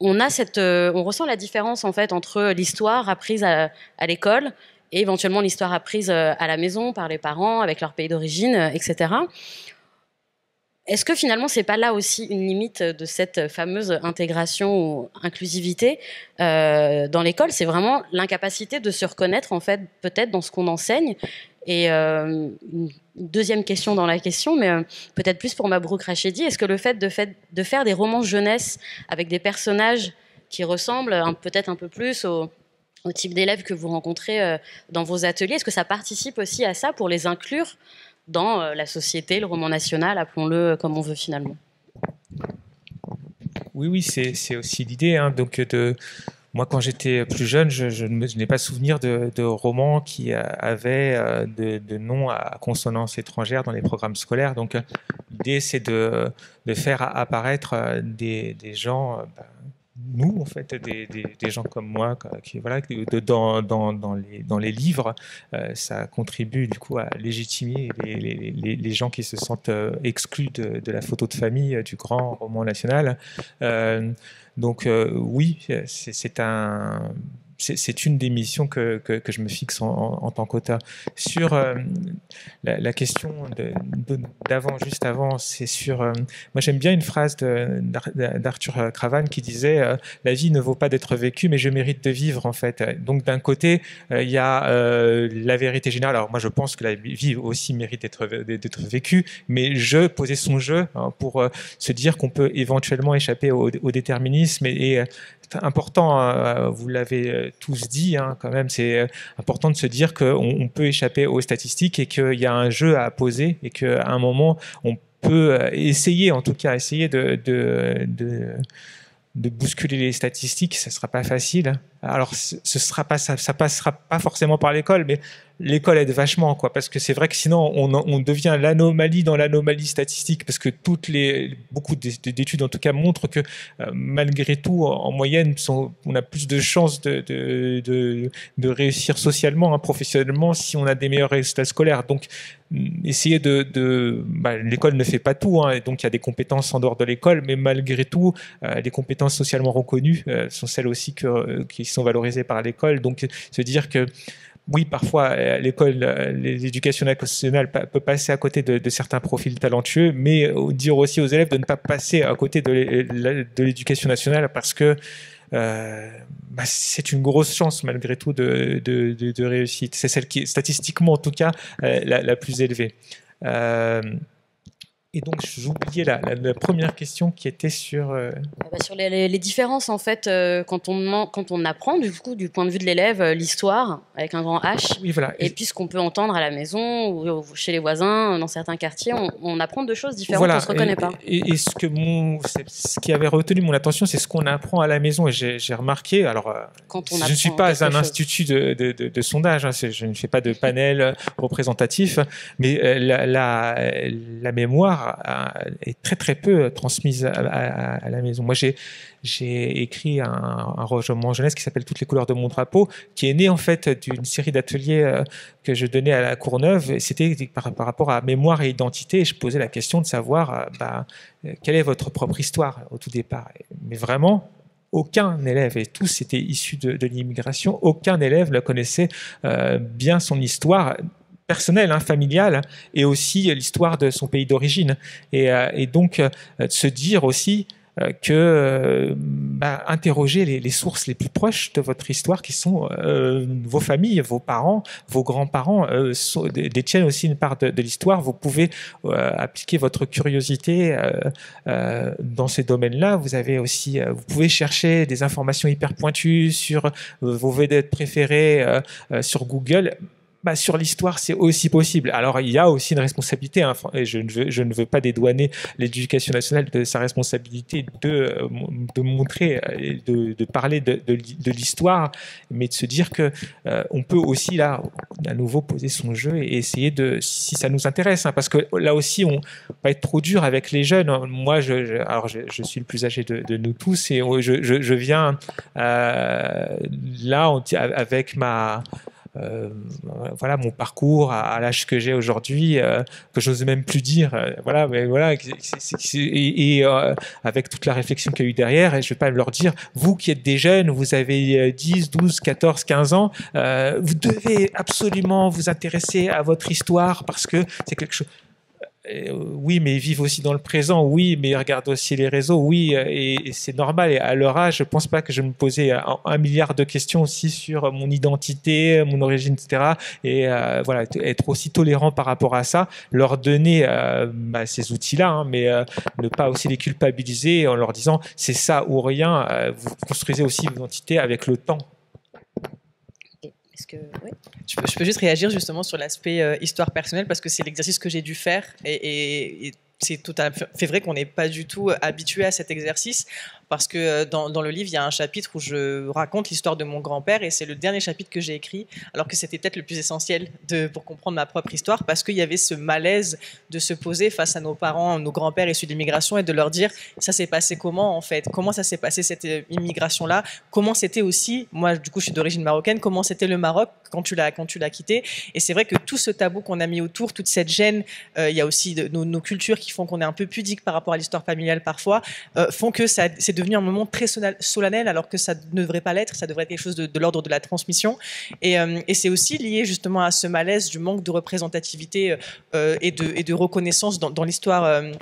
on, a cette, euh, on ressent la différence, en fait, entre l'histoire apprise à, à l'école et éventuellement l'histoire apprise à la maison, par les parents, avec leur pays d'origine, et cetera. Est-ce que finalement, c'est pas là aussi une limite de cette fameuse intégration ou inclusivité euh, dans l'école? C'est vraiment l'incapacité de se reconnaître, en fait, peut-être dans ce qu'on enseigne. Et euh, une deuxième question dans la question, mais euh, peut-être plus pour Mabrouck Rachedi, est-ce que le fait de, fait de faire des romans jeunesse avec des personnages qui ressemblent peut-être un peu plus aux... au type d'élèves que vous rencontrez dans vos ateliers, est-ce que ça participe aussi à ça pour les inclure dans la société, le roman national, appelons-le comme on veut finalement? Oui, oui, c'est aussi l'idée. Hein. Donc, de, moi, quand j'étais plus jeune, je, je, je n'ai pas souvenir de, de romans qui avaient de, de noms à consonance étrangère dans les programmes scolaires. Donc, l'idée, c'est de, de faire apparaître des, des gens... Bah, nous, en fait, des, des, des gens comme moi, qui, voilà, dans, dans, dans, les, dans les livres, euh, ça contribue du coup à légitimer les, les, les, les gens qui se sentent exclus de, de la photo de famille du grand roman national. Euh, donc euh, oui, c'est un... C'est une des missions que, que, que je me fixe en, en, en tant qu'auteur. Sur euh, la, la question d'avant, juste avant, c'est sur... Euh, moi, j'aime bien une phrase d'Arthur Cravagne qui disait euh, « La vie ne vaut pas d'être vécue, mais je mérite de vivre, en fait. » Donc, d'un côté, il euh, y a euh, la vérité générale. Alors, moi, je pense que la vie aussi mérite d'être vécue, mais je posais son jeu hein, pour euh, se dire qu'on peut éventuellement échapper au, au déterminisme et... et important, hein, vous l'avez tous dit, hein, quand même, c'est important de se dire qu'on on peut échapper aux statistiques et qu'il y a un jeu à poser et qu'à un moment, on peut essayer, en tout cas, essayer de, de, de de bousculer les statistiques, ça ne sera pas facile. Alors, ce sera pas, ça ne passera pas forcément par l'école, mais l'école aide vachement, quoi, parce que c'est vrai que sinon, on, on devient l'anomalie dans l'anomalie statistique, parce que toutes les, beaucoup d'études, en tout cas, montrent que euh, malgré tout, en, en moyenne, sont, on a plus de chances de, de, de, de réussir socialement, hein, professionnellement, si on a des meilleurs résultats scolaires. Donc, essayer de... de bah, l'école ne fait pas tout, hein, donc il y a des compétences en dehors de l'école, mais malgré tout, euh, les compétences socialement reconnues euh, sont celles aussi que, euh, qui sont valorisées par l'école. Donc, se dire que, oui, parfois, l'école, l'éducation nationale peut passer à côté de, de certains profils talentueux, mais dire aussi aux élèves de ne pas passer à côté de l'éducation nationale parce que euh, bah, c'est une grosse chance, malgré tout, de, de, de, de réussite. C'est celle qui est, statistiquement, en tout cas, la, la plus élevée. Euh, Et donc, j'oubliais la, la, la première question qui était sur... Euh... Sur les, les différences, en fait, euh, quand, on, quand on apprend, du coup, du point de vue de l'élève, euh, l'histoire, avec un grand H, oui, voilà. Et puis ce qu'on peut entendre à la maison, ou chez les voisins, dans certains quartiers, on, on apprend deux choses différentes, voilà. On ne se reconnaît et, pas. Et, et ce, que mon, ce qui avait retenu mon attention, c'est ce qu'on apprend à la maison. Et j'ai remarqué, alors, quand on je ne suis pas un chose. institut de, de, de, de sondage, hein, je ne fais pas de panel représentatif, mais euh, la, la, la mémoire est très très peu transmise à, à, à la maison. Moi, j'ai j'ai écrit un, un roman jeunesse qui s'appelle Toutes les couleurs de mon drapeau, qui est né en fait d'une série d'ateliers que je donnais à La Courneuve. C'était par, par rapport à mémoire et identité. Et je posais la question de savoir bah, quelle est votre propre histoire au tout départ. Mais vraiment, aucun élève, et tous étaient issus de, de l'immigration, aucun élève ne connaissait euh, bien son histoire personnel, hein, familial, et aussi l'histoire de son pays d'origine. Et, euh, et donc, euh, de se dire aussi euh, que euh, bah, interroger les, les sources les plus proches de votre histoire, qui sont euh, vos familles, vos parents, vos grands-parents, euh, so, détiennent aussi une part de, de l'histoire. Vous pouvez euh, appliquer votre curiosité euh, euh, dans ces domaines-là. Vous avez aussi, euh, vous pouvez chercher des informations hyper pointues sur euh, vos vedettes préférées euh, euh, sur Google. Bah, sur l'histoire, c'est aussi possible. Alors, il y a aussi une responsabilité, hein, et je ne veux, je ne veux pas dédouaner l'éducation nationale de sa responsabilité de, de montrer, de, de parler de, de, de l'histoire, mais de se dire que euh, on peut aussi, là, à nouveau, poser son jeu et essayer de, si ça nous intéresse, hein, parce que là aussi, on va être trop dur avec les jeunes. Moi, je, je, alors je, je suis le plus âgé de, de nous tous, et je, je, je viens euh, là on, avec ma... Euh, voilà mon parcours à, à l'âge que j'ai aujourd'hui, euh, que j'ose même plus dire, euh, voilà, mais voilà, c'est, c'est, c'est, et, et euh, avec toute la réflexion qu'il y a eu derrière, et je vais pas leur dire, vous qui êtes des jeunes, vous avez dix, douze, quatorze, quinze ans, euh, vous devez absolument vous intéresser à votre histoire parce que c'est quelque chose. Oui, mais ils vivent aussi dans le présent. Oui, mais ils regardent aussi les réseaux. Oui, et, et c'est normal. Et à leur âge, je ne pense pas que je me posais un, un milliard de questions aussi sur mon identité, mon origine, et cetera. Et euh, voilà, être aussi tolérant par rapport à ça, leur donner euh, bah, ces outils-là, hein, mais euh, ne pas aussi les culpabiliser en leur disant c'est ça ou rien. Euh, vous construisez aussi une identité avec le temps. Est-ce que... ouais. je, peux, je peux juste réagir justement sur l'aspect euh, histoire personnelle parce que c'est l'exercice que j'ai dû faire et, et, et c'est tout à fait vrai qu'on n'est pas du tout habitué à cet exercice parce que euh, dans, dans le livre, il y a un chapitre où je raconte l'histoire de mon grand-père et c'est le dernier chapitre que j'ai écrit alors que c'était peut-être le plus essentiel de, pour comprendre ma propre histoire parce qu'il y avait ce malaise de se poser face à nos parents, nos grands-pères issus de l'immigration et de leur dire ça s'est passé comment en fait, comment ça s'est passé cette immigration-là, comment c'était aussi, moi du coup je suis d'origine marocaine, comment c'était le Maroc quand tu l'as quand tu l'as quitté et c'est vrai que tout ce tabou qu'on a mis autour, toute cette gêne, euh, il y a aussi de, nos, nos cultures qui font qu'on est un peu pudique par rapport à l'histoire familiale parfois, euh, font que ça c'est devenu un moment très solennel alors que ça ne devrait pas l'être, ça devrait être quelque chose de, de l'ordre de la transmission et, euh, et c'est aussi lié justement à ce malaise du manque de représentativité euh, et, de, et de reconnaissance dans, dans l'histoire, euh,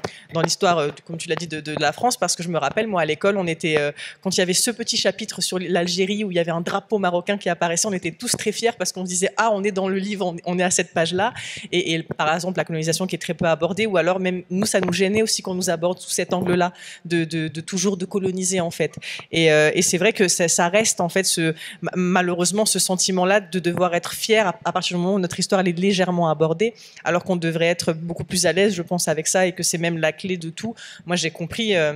euh, comme tu l'as dit, de, de, de la France parce que je me rappelle moi à l'école on était, euh, quand il y avait ce petit chapitre sur l'Algérie où il y avait un drapeau marocain qui apparaissait, on était tous très fiers parce qu'on se disait ah on est dans le livre, on, on est à cette page là et, et par exemple la colonisation qui est très peu abordée ou alors même nous ça nous gênait aussi qu'on nous aborde sous cet angle là de, de, de toujours de coloniser en fait et, euh, et c'est vrai que ça, ça reste en fait ce, malheureusement ce sentiment là de devoir être fier à, à partir du moment où notre histoire elle est légèrement abordée alors qu'on devrait être beaucoup plus à l'aise je pense avec ça et que c'est même la clé de tout. Moi j'ai compris euh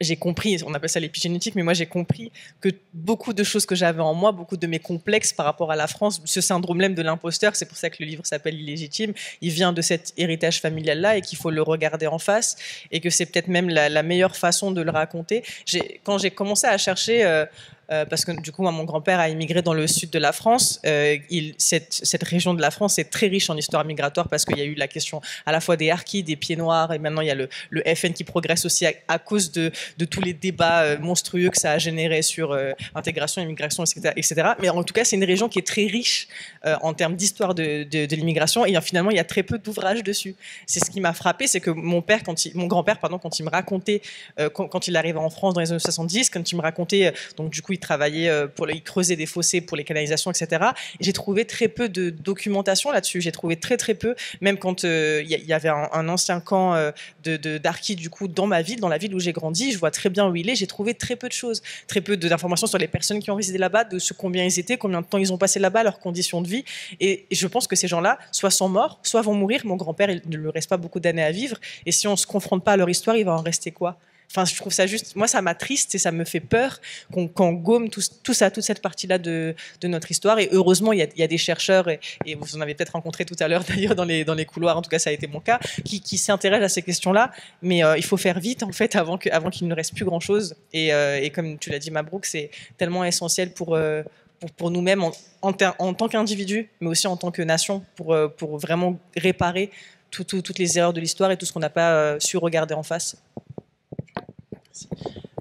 j'ai compris, on appelle ça l'épigénétique, mais moi j'ai compris que beaucoup de choses que j'avais en moi, beaucoup de mes complexes par rapport à la France, ce syndrome même de l'imposteur, c'est pour ça que le livre s'appelle Illégitimes, il vient de cet héritage familial-là et qu'il faut le regarder en face et que c'est peut-être même la, la meilleure façon de le raconter. J'ai, quand j'ai commencé à chercher... Euh, Euh, parce que du coup, moi, mon grand-père a immigré dans le sud de la France. Euh, il, cette, cette région de la France est très riche en histoire migratoire parce qu'il y a eu la question à la fois des harkis, des pieds noirs, et maintenant il y a le, le F N qui progresse aussi à, à cause de, de tous les débats euh, monstrueux que ça a généré sur euh, intégration, immigration, et cetera, et cetera. Mais en tout cas, c'est une région qui est très riche euh, en termes d'histoire de, de, de l'immigration et finalement, il y a très peu d'ouvrages dessus. C'est ce qui m'a frappé, c'est que mon père, quand il, mon grand-père, pardon, quand il me racontait, euh, quand, quand il arrivait en France dans les années soixante-dix, quand il me racontait, euh, donc du coup, il travaillait pour le, il creusait des fossés pour les canalisations, et cetera. Et j'ai trouvé très peu de documentation là-dessus. J'ai trouvé très très peu, même quand il euh, y, y avait un, un ancien camp euh, de, de d'Arki du coup dans ma ville, dans la ville où j'ai grandi. Je vois très bien où il est. J'ai trouvé très peu de choses, très peu d'informations sur les personnes qui ont résidé là-bas, de ce combien ils étaient, combien de temps ils ont passé là-bas, leurs conditions de vie. Et, et je pense que ces gens-là, soit sont morts, soit vont mourir. Mon grand-père, il ne lui reste pas beaucoup d'années à vivre. Et si on ne se confronte pas à leur histoire, il va en rester quoi ? Enfin, je trouve ça juste... Moi, ça m'attriste et ça me fait peur qu'on, qu'on gomme tout, tout ça, toute cette partie-là de, de notre histoire. Et heureusement, il y a, il y a des chercheurs, et, et vous en avez peut-être rencontré tout à l'heure, d'ailleurs, dans les, dans les couloirs, en tout cas, ça a été mon cas, qui, qui s'intéressent à ces questions-là. Mais euh, il faut faire vite, en fait, avant, que, avant qu'il ne reste plus grand-chose. Et, euh, et comme tu l'as dit, Mabrouck, c'est tellement essentiel pour... Euh, Pour, pour nous-mêmes en, en, en tant qu'individu, mais aussi en tant que nation, pour, pour vraiment réparer tout, tout, toutes les erreurs de l'histoire et tout ce qu'on n'a pas euh, su regarder en face.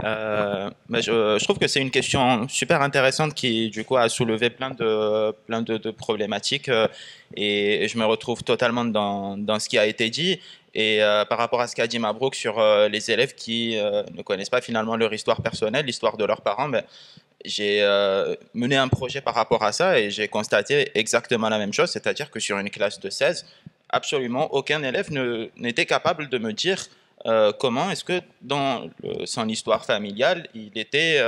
Euh, bah je, je trouve que c'est une question super intéressante qui, du coup, a soulevé plein de, plein de, de problématiques euh, et, et je me retrouve totalement dans, dans ce qui a été dit. Et euh, par rapport à ce qu'a dit Mabrouck sur euh, les élèves qui euh, ne connaissent pas finalement leur histoire personnelle, l'histoire de leurs parents, ben, j'ai euh, mené un projet par rapport à ça et j'ai constaté exactement la même chose, c'est-à-dire que sur une classe de seize, absolument aucun élève ne, n'était capable de me dire euh, comment est-ce que dans le, son histoire familiale, il était euh,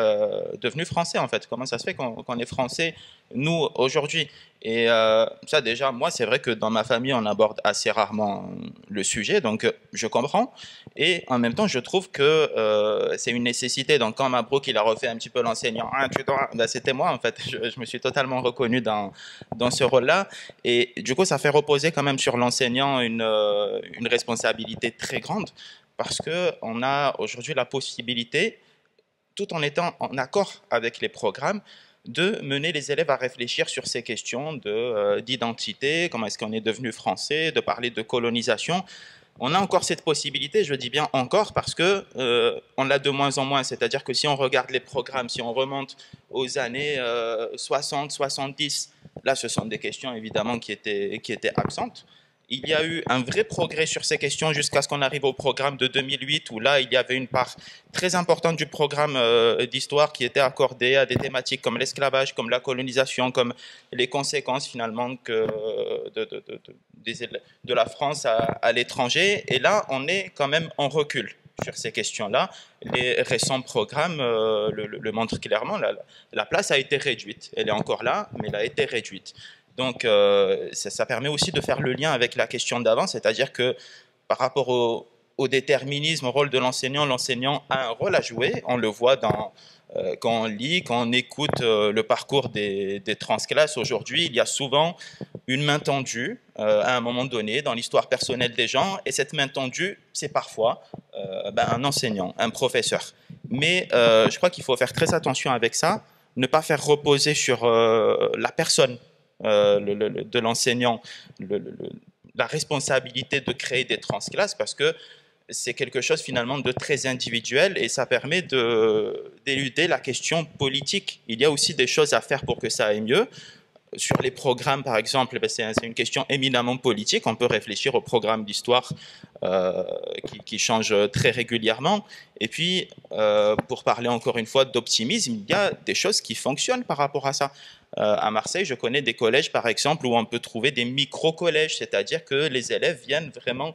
devenu français en fait. Comment ça se fait qu'on, qu'on est français, nous, aujourd'hui ? Et euh, ça déjà, moi, c'est vrai que dans ma famille, on aborde assez rarement le sujet, donc je comprends. Et en même temps, je trouve que euh, c'est une nécessité. Donc quand Mabrouck, il a refait un petit peu l'enseignant, ah, tu dois... ben, c'était moi en fait, je, je me suis totalement reconnu dans, dans ce rôle-là. Et du coup, ça fait reposer quand même sur l'enseignant une, euh, une responsabilité très grande, parce qu'on a aujourd'hui la possibilité, tout en étant en accord avec les programmes, de mener les élèves à réfléchir sur ces questions de, euh, d'identité, comment est-ce qu'on est devenu français, de parler de colonisation. On a encore cette possibilité, je dis bien encore, parce que euh, on l'a de moins en moins. C'est-à-dire que si on regarde les programmes, si on remonte aux années euh, soixante, soixante-dix, là ce sont des questions évidemment qui étaient, qui étaient absentes. Il y a eu un vrai progrès sur ces questions jusqu'à ce qu'on arrive au programme de deux mille huit où là, il y avait une part très importante du programme euh, d'histoire qui était accordée à des thématiques comme l'esclavage, comme la colonisation, comme les conséquences finalement que, de, de, de, de, de la France à, à l'étranger. Et là, on est quand même en recul sur ces questions-là. Les récents programmes euh, le, le montrent clairement. La, la place a été réduite. Elle est encore là, mais elle a été réduite. Donc, euh, ça, ça permet aussi de faire le lien avec la question d'avant, c'est-à-dire que par rapport au, au déterminisme, au rôle de l'enseignant, l'enseignant a un rôle à jouer. On le voit dans, euh, quand on lit, quand on écoute euh, le parcours des, des transclasses aujourd'hui, il y a souvent une main tendue euh, à un moment donné dans l'histoire personnelle des gens, et cette main tendue, c'est parfois euh, ben, un enseignant, un professeur. Mais euh, je crois qu'il faut faire très attention avec ça, ne pas faire reposer sur euh, la personne. Euh, le, le, de l'enseignant, le, le, la responsabilité de créer des transclasses, parce que c'est quelque chose finalement de très individuel et ça permet de, d'éluder la question politique. Il y a aussi des choses à faire pour que ça aille mieux. Sur les programmes, par exemple, ben c'est, c'est une question éminemment politique. On peut réfléchir aux programmes d'histoire euh, qui, qui changent très régulièrement. Et puis, euh, pour parler encore une fois d'optimisme, il y a des choses qui fonctionnent par rapport à ça. Euh, à Marseille, je connais des collèges, par exemple, où on peut trouver des micro-collèges, c'est-à-dire que les élèves viennent vraiment...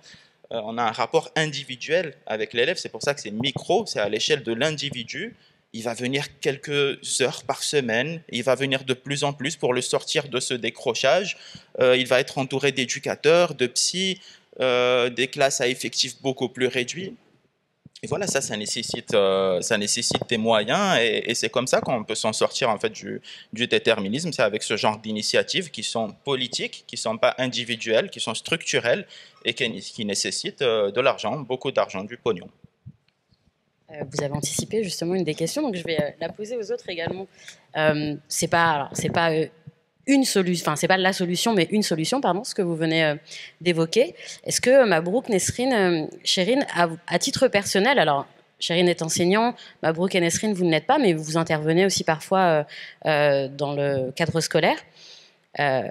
Euh, on a un rapport individuel avec l'élève, c'est pour ça que c'est micro, c'est à l'échelle de l'individu. Il va venir quelques heures par semaine, il va venir de plus en plus pour le sortir de ce décrochage. Euh, il va être entouré d'éducateurs, de psy, euh, des classes à effectifs beaucoup plus réduits. Et voilà, ça, ça nécessite, euh, ça nécessite des moyens, et, et c'est comme ça qu'on peut s'en sortir en fait du, du déterminisme. C'est avec ce genre d'initiatives qui sont politiques, qui ne sont pas individuelles, qui sont structurelles et qui, qui nécessitent euh, de l'argent, beaucoup d'argent, du pognon. Vous avez anticipé justement une des questions, donc je vais la poser aux autres également. Euh, c'est pas, alors, c'est pas une solution, enfin c'est pas la solution, mais une solution, pardon, ce que vous venez euh, d'évoquer. Est-ce que Mabrouck, Nesrine, euh, Sherine, à, à titre personnel, alors Sherine est enseignant, Mabrouck et Nesrine vous ne l'êtes pas, mais vous intervenez aussi parfois euh, euh, dans le cadre scolaire. Euh,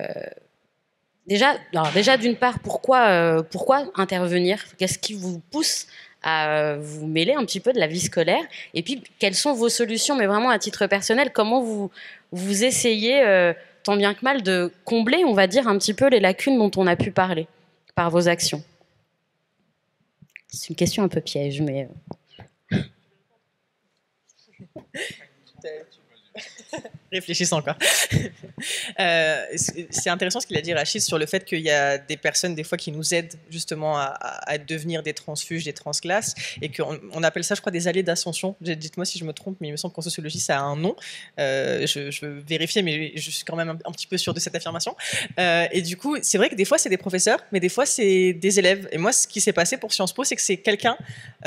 déjà, alors, déjà d'une part, pourquoi, euh, pourquoi intervenir? Qu'est-ce qui vous pousse à vous mêler un petit peu de la vie scolaire, et puis quelles sont vos solutions, mais vraiment à titre personnel, comment vous, vous essayez euh, tant bien que mal de combler, on va dire, un petit peu les lacunes dont on a pu parler par vos actions? C'est une question un peu piège, mais... Réfléchissons encore. euh, c'est intéressant ce qu'il a dit, Rachid, sur le fait qu'il y a des personnes des fois qui nous aident justement à, à devenir des transfuges, des transclasses, et qu'on on appelle ça, je crois, des alliés d'ascension. Dites-moi si je me trompe, mais il me semble qu'en sociologie ça a un nom. Euh, je, je veux vérifier, mais je suis quand même un, un petit peu sûre de cette affirmation. Euh, et du coup, c'est vrai que des fois c'est des professeurs, mais des fois c'est des élèves. Et moi, ce qui s'est passé pour Sciences Po, c'est que c'est quelqu'un.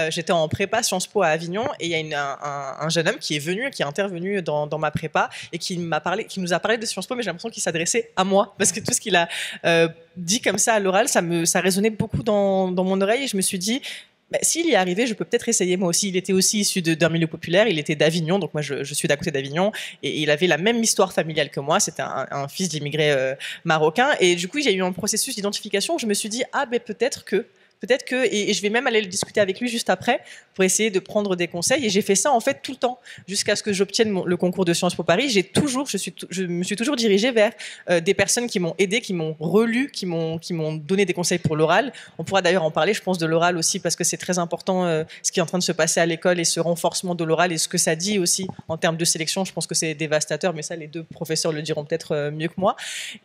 Euh, J'étais en prépa Sciences Po à Avignon, et il y a une, un, un, un jeune homme qui est venu, qui est intervenu dans, dans ma prépa, et qui m'a parlé, qui nous a parlé de Sciences Po, mais j'ai l'impression qu'il s'adressait à moi, parce que tout ce qu'il a euh, dit comme ça à l'oral, ça me, ça résonnait beaucoup dans, dans mon oreille, et je me suis dit, bah, s'il y est arrivé, je peux peut-être essayer moi aussi. Il était aussi issu d'un milieu populaire, il était d'Avignon, donc moi je, je suis d'à côté d'Avignon, et, et il avait la même histoire familiale que moi, c'était un, un fils d'immigrés euh, marocains, et du coup j'ai eu un processus d'identification où je me suis dit, ah ben peut-être que... Peut-être que, et je vais même aller le discuter avec lui juste après pour essayer de prendre des conseils. Et j'ai fait ça en fait tout le temps jusqu'à ce que j'obtienne le concours de Sciences Po Paris. J'ai toujours, je suis, je me suis toujours dirigée vers euh, des personnes qui m'ont aidée, qui m'ont relue, qui m'ont, qui m'ont donné des conseils pour l'oral. On pourra d'ailleurs en parler, je pense, de l'oral aussi, parce que c'est très important euh, ce qui est en train de se passer à l'école et ce renforcement de l'oral et ce que ça dit aussi en termes de sélection. Je pense que c'est dévastateur, mais ça, les deux professeurs le diront peut-être mieux que moi.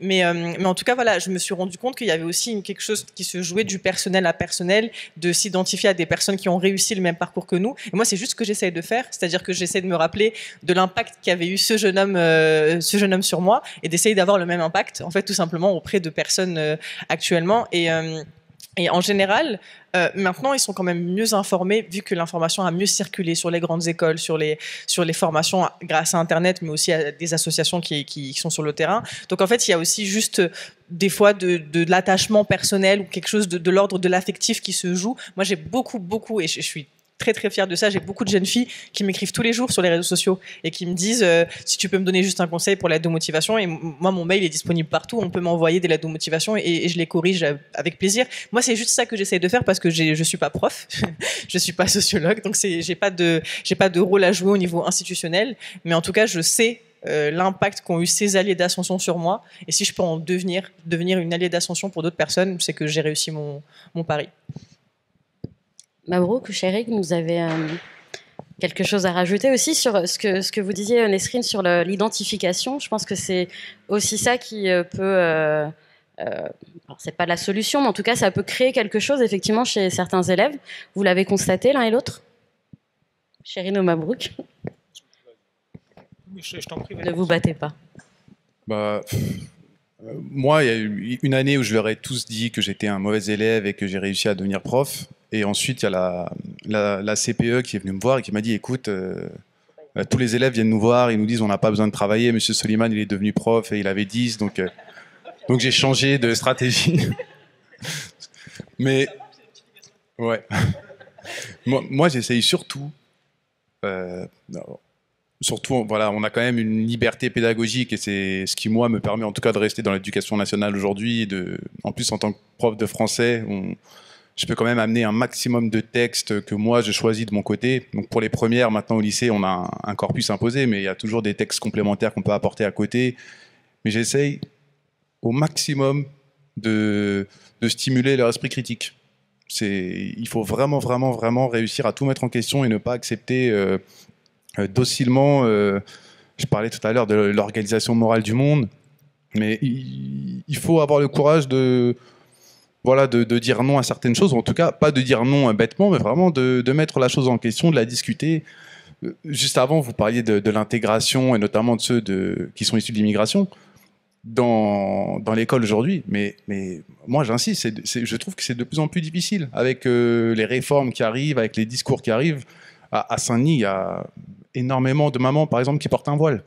Mais, euh, mais en tout cas, voilà, je me suis rendu compte qu'il y avait aussi quelque chose qui se jouait du personnel à personnel. personnel, de s'identifier à des personnes qui ont réussi le même parcours que nous. Et moi, c'est juste ce que j'essaye de faire, c'est-à-dire que j'essaie de me rappeler de l'impact qu'avait eu ce jeune homme, euh, ce jeune homme sur moi, et d'essayer d'avoir le même impact, en fait, tout simplement auprès de personnes euh, actuellement. Et, euh, et en général, Euh, maintenant, ils sont quand même mieux informés, vu que l'information a mieux circulé sur les grandes écoles, sur les, sur les formations grâce à Internet, mais aussi à des associations qui, qui sont sur le terrain. Donc, en fait, il y a aussi juste des fois de, de, de l'attachement personnel ou quelque chose de l'ordre de l'affectif qui se joue. Moi, j'ai beaucoup, beaucoup, et je, je suis très très fière de ça, j'ai beaucoup de jeunes filles qui m'écrivent tous les jours sur les réseaux sociaux et qui me disent euh, si tu peux me donner juste un conseil pour l'aide de motivation, et moi mon mail est disponible partout, on peut m'envoyer des lettres de motivation, et, et je les corrige avec plaisir. Moi c'est juste ça que j'essaie de faire, parce que je suis pas prof, je suis pas sociologue, donc j'ai pas de j'ai pas de rôle à jouer au niveau institutionnel, mais en tout cas je sais Euh, l'impact qu'ont eu ces alliés d'ascension sur moi, et si je peux en devenir, devenir une alliée d'ascension pour d'autres personnes, c'est que j'ai réussi mon, mon pari. Mabrouck ou Sherine, vous avez euh, quelque chose à rajouter aussi sur ce que, ce que vous disiez, Nesrine, sur l'identification. Je pense que c'est aussi ça qui euh, peut... Euh, euh, c'est pas la solution, mais en tout cas, ça peut créer quelque chose, effectivement, chez certains élèves. Vous l'avez constaté, l'un et l'autre, Sherine ou Mabrouck? Je, je t'en prie, ne vous battez pas. Bah, euh, moi, il y a eu une année où je leur ai tous dit que j'étais un mauvais élève et que j'ai réussi à devenir prof. Et ensuite, il y a la, la, la C P E qui est venue me voir et qui m'a dit, écoute, euh, euh, tous les élèves viennent nous voir, ils nous disent, on n'a pas besoin de travailler. Monsieur Soliman, il est devenu prof et il avait dix. Donc, euh, donc j'ai changé de stratégie. Mais, ouais. Moi, moi j'essaye surtout... Euh, Surtout, voilà, on a quand même une liberté pédagogique, et c'est ce qui, moi, me permet en tout cas de rester dans l'éducation nationale aujourd'hui. En plus, en tant que prof de français, on, je peux quand même amener un maximum de textes que moi, je choisis de mon côté. Donc, pour les premières, maintenant au lycée, on a un, un corpus imposé, mais il y a toujours des textes complémentaires qu'on peut apporter à côté. Mais j'essaye au maximum de, de stimuler leur esprit critique. Il faut vraiment, vraiment, vraiment réussir à tout mettre en question et ne pas accepter... Euh, docilement, euh, je parlais tout à l'heure de l'organisation morale du monde, mais il, il faut avoir le courage de, voilà, de, de dire non à certaines choses, ou en tout cas, pas de dire non bêtement, mais vraiment de, de mettre la chose en question, de la discuter. Juste avant, vous parliez de, de l'intégration, et notamment de ceux de, qui sont issus de l'immigration, dans, dans l'école aujourd'hui. Mais, mais moi, j'insiste, c'est, c'est, je trouve que c'est de plus en plus difficile, avec euh, les réformes qui arrivent, avec les discours qui arrivent. À, à Saint-Denis, il y a énormément de mamans, par exemple, qui portent un voile.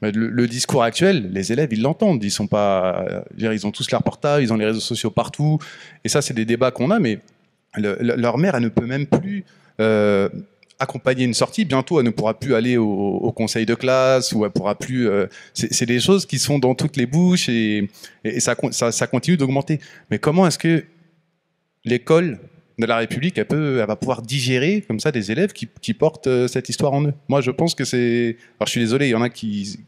Mais le, le discours actuel, les élèves, ils l'entendent. Ils sont pas, euh, ils ont tous leur portable, ils ont les réseaux sociaux partout. Et ça, c'est des débats qu'on a, mais le, le, leur mère, elle ne peut même plus... Euh, accompagner une sortie, bientôt elle ne pourra plus aller au, au conseil de classe, ou elle pourra plus... Euh, c'est des choses qui sont dans toutes les bouches, et, et ça, ça, ça continue d'augmenter. Mais comment est-ce que l'école de la République, elle, peut, elle va pouvoir digérer comme ça des élèves qui, qui portent euh, cette histoire en eux? Moi, je pense que c'est... Alors, je suis désolé, il y en a qui,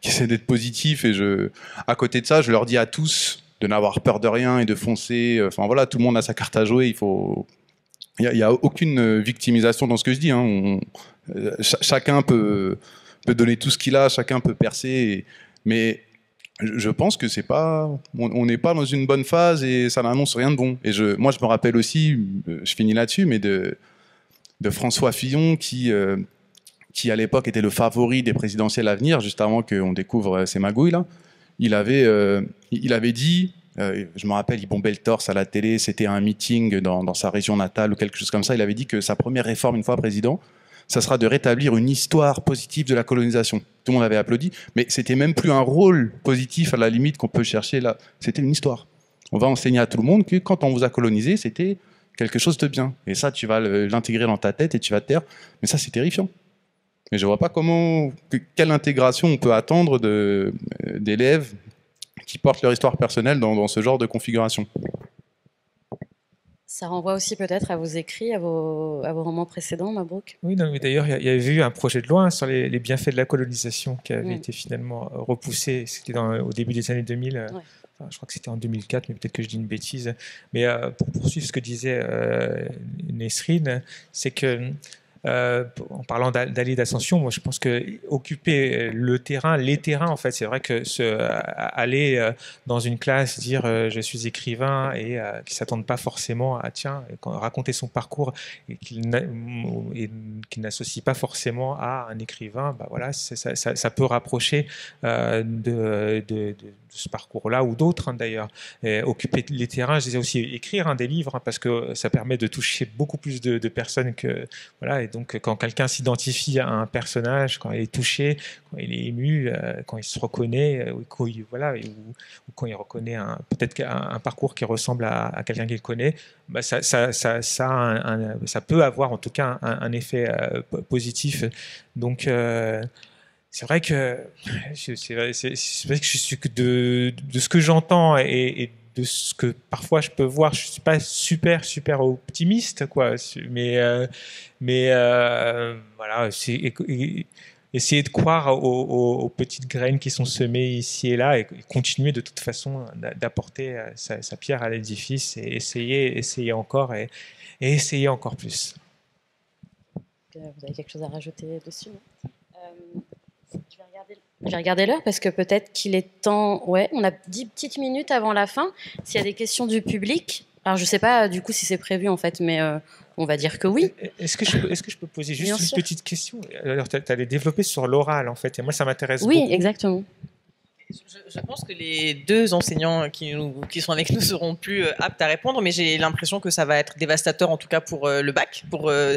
qui essaient d'être positifs, et je, à côté de ça, je leur dis à tous de n'avoir peur de rien et de foncer. Enfin, voilà, tout le monde a sa carte à jouer, il faut... Il n'y a, a aucune victimisation dans ce que je dis. Hein. On, ch chacun peut, peut donner tout ce qu'il a, chacun peut percer. Et, mais je, je pense que c'est pas, on n'est pas dans une bonne phase et ça n'annonce rien de bon. Et je, moi, je me rappelle aussi, je finis là-dessus, mais de, de François Fillon qui, euh, qui à l'époque était le favori des présidentielles à venir, juste avant qu'on découvre ces magouilles là. Il avait, euh, il avait dit. Euh, je me rappelle, il bombait le torse à la télé, c'était un meeting dans, dans sa région natale ou quelque chose comme ça. Il avait dit que sa première réforme, une fois président, ça sera de rétablir une histoire positive de la colonisation. Tout le monde avait applaudi, mais c'était même plus un rôle positif à la limite qu'on peut chercher là. C'était une histoire. On va enseigner à tout le monde que quand on vous a colonisé, c'était quelque chose de bien. Et ça, tu vas l'intégrer dans ta tête et tu vas te taire. Mais ça, c'est terrifiant. Et je vois pas comment, que, quelle intégration on peut attendre de, euh, d'élèves qui portent leur histoire personnelle dans, dans ce genre de configuration. Ça renvoie aussi peut-être à vos écrits, à vos, à vos romans précédents, Mabrouck. Oui, non, mais d'ailleurs, il y, y avait eu un projet de loi hein, sur les, les bienfaits de la colonisation qui avait mmh. été finalement repoussé. C'était au début des années deux mille. Ouais. Enfin, je crois que c'était en deux mille quatre, mais peut-être que je dis une bêtise. Mais euh, pour poursuivre ce que disait euh, Nesrine, c'est que Euh, en parlant d'allées d'ascension, moi je pense que occuper le terrain, les terrains en fait, c'est vrai que se, aller dans une classe, dire euh, je suis écrivain et euh, qu'ils ne s'attendent pas forcément à tiens, raconter son parcours et qu'ils n'associent pas forcément à un écrivain, bah voilà, ça, ça, ça peut rapprocher euh, de, de, de ce parcours-là ou d'autres hein, d'ailleurs. Occuper les terrains, je disais aussi écrire hein, des livres hein, parce que ça permet de toucher beaucoup plus de, de personnes que voilà. Et donc, quand quelqu'un s'identifie à un personnage, quand il est touché, quand il est ému, euh, quand il se reconnaît, euh, ou, quand il, voilà, ou, ou quand il reconnaît peut-être un, un parcours qui ressemble à, à quelqu'un qu'il connaît, bah ça, ça, ça, ça, un, un, ça peut avoir en tout cas un, un effet euh, positif. Donc, euh, c'est vrai que, c'est vrai, c'est vrai que je suis de, de ce que j'entends et, et de ce que parfois je peux voir, je suis pas super super optimiste quoi, mais euh, mais euh, voilà, c'est essayer de croire aux, aux, aux petites graines qui sont semées ici et là et continuer de toute façon d'apporter sa, sa pierre à l'édifice et essayer essayer encore et, et essayer encore plus. Vous avez quelque chose à rajouter dessus? euh, Je vais regarder. Je vais regarder l'heure parce que peut-être qu'il est temps... Ouais, on a dix petites minutes avant la fin. S'il y a des questions du public... Alors, je ne sais pas du coup si c'est prévu en fait, mais euh, on va dire que oui. Est-ce que, est-ce que je peux poser juste Bien une sûr. petite question? Alors, tu allais développer sur l'oral en fait, et moi ça m'intéresse oui, beaucoup. Oui, exactement. Je, je pense que les deux enseignants qui, nous, qui sont avec nous seront plus aptes à répondre, mais j'ai l'impression que ça va être dévastateur en tout cas pour euh, le bac, pour... Euh,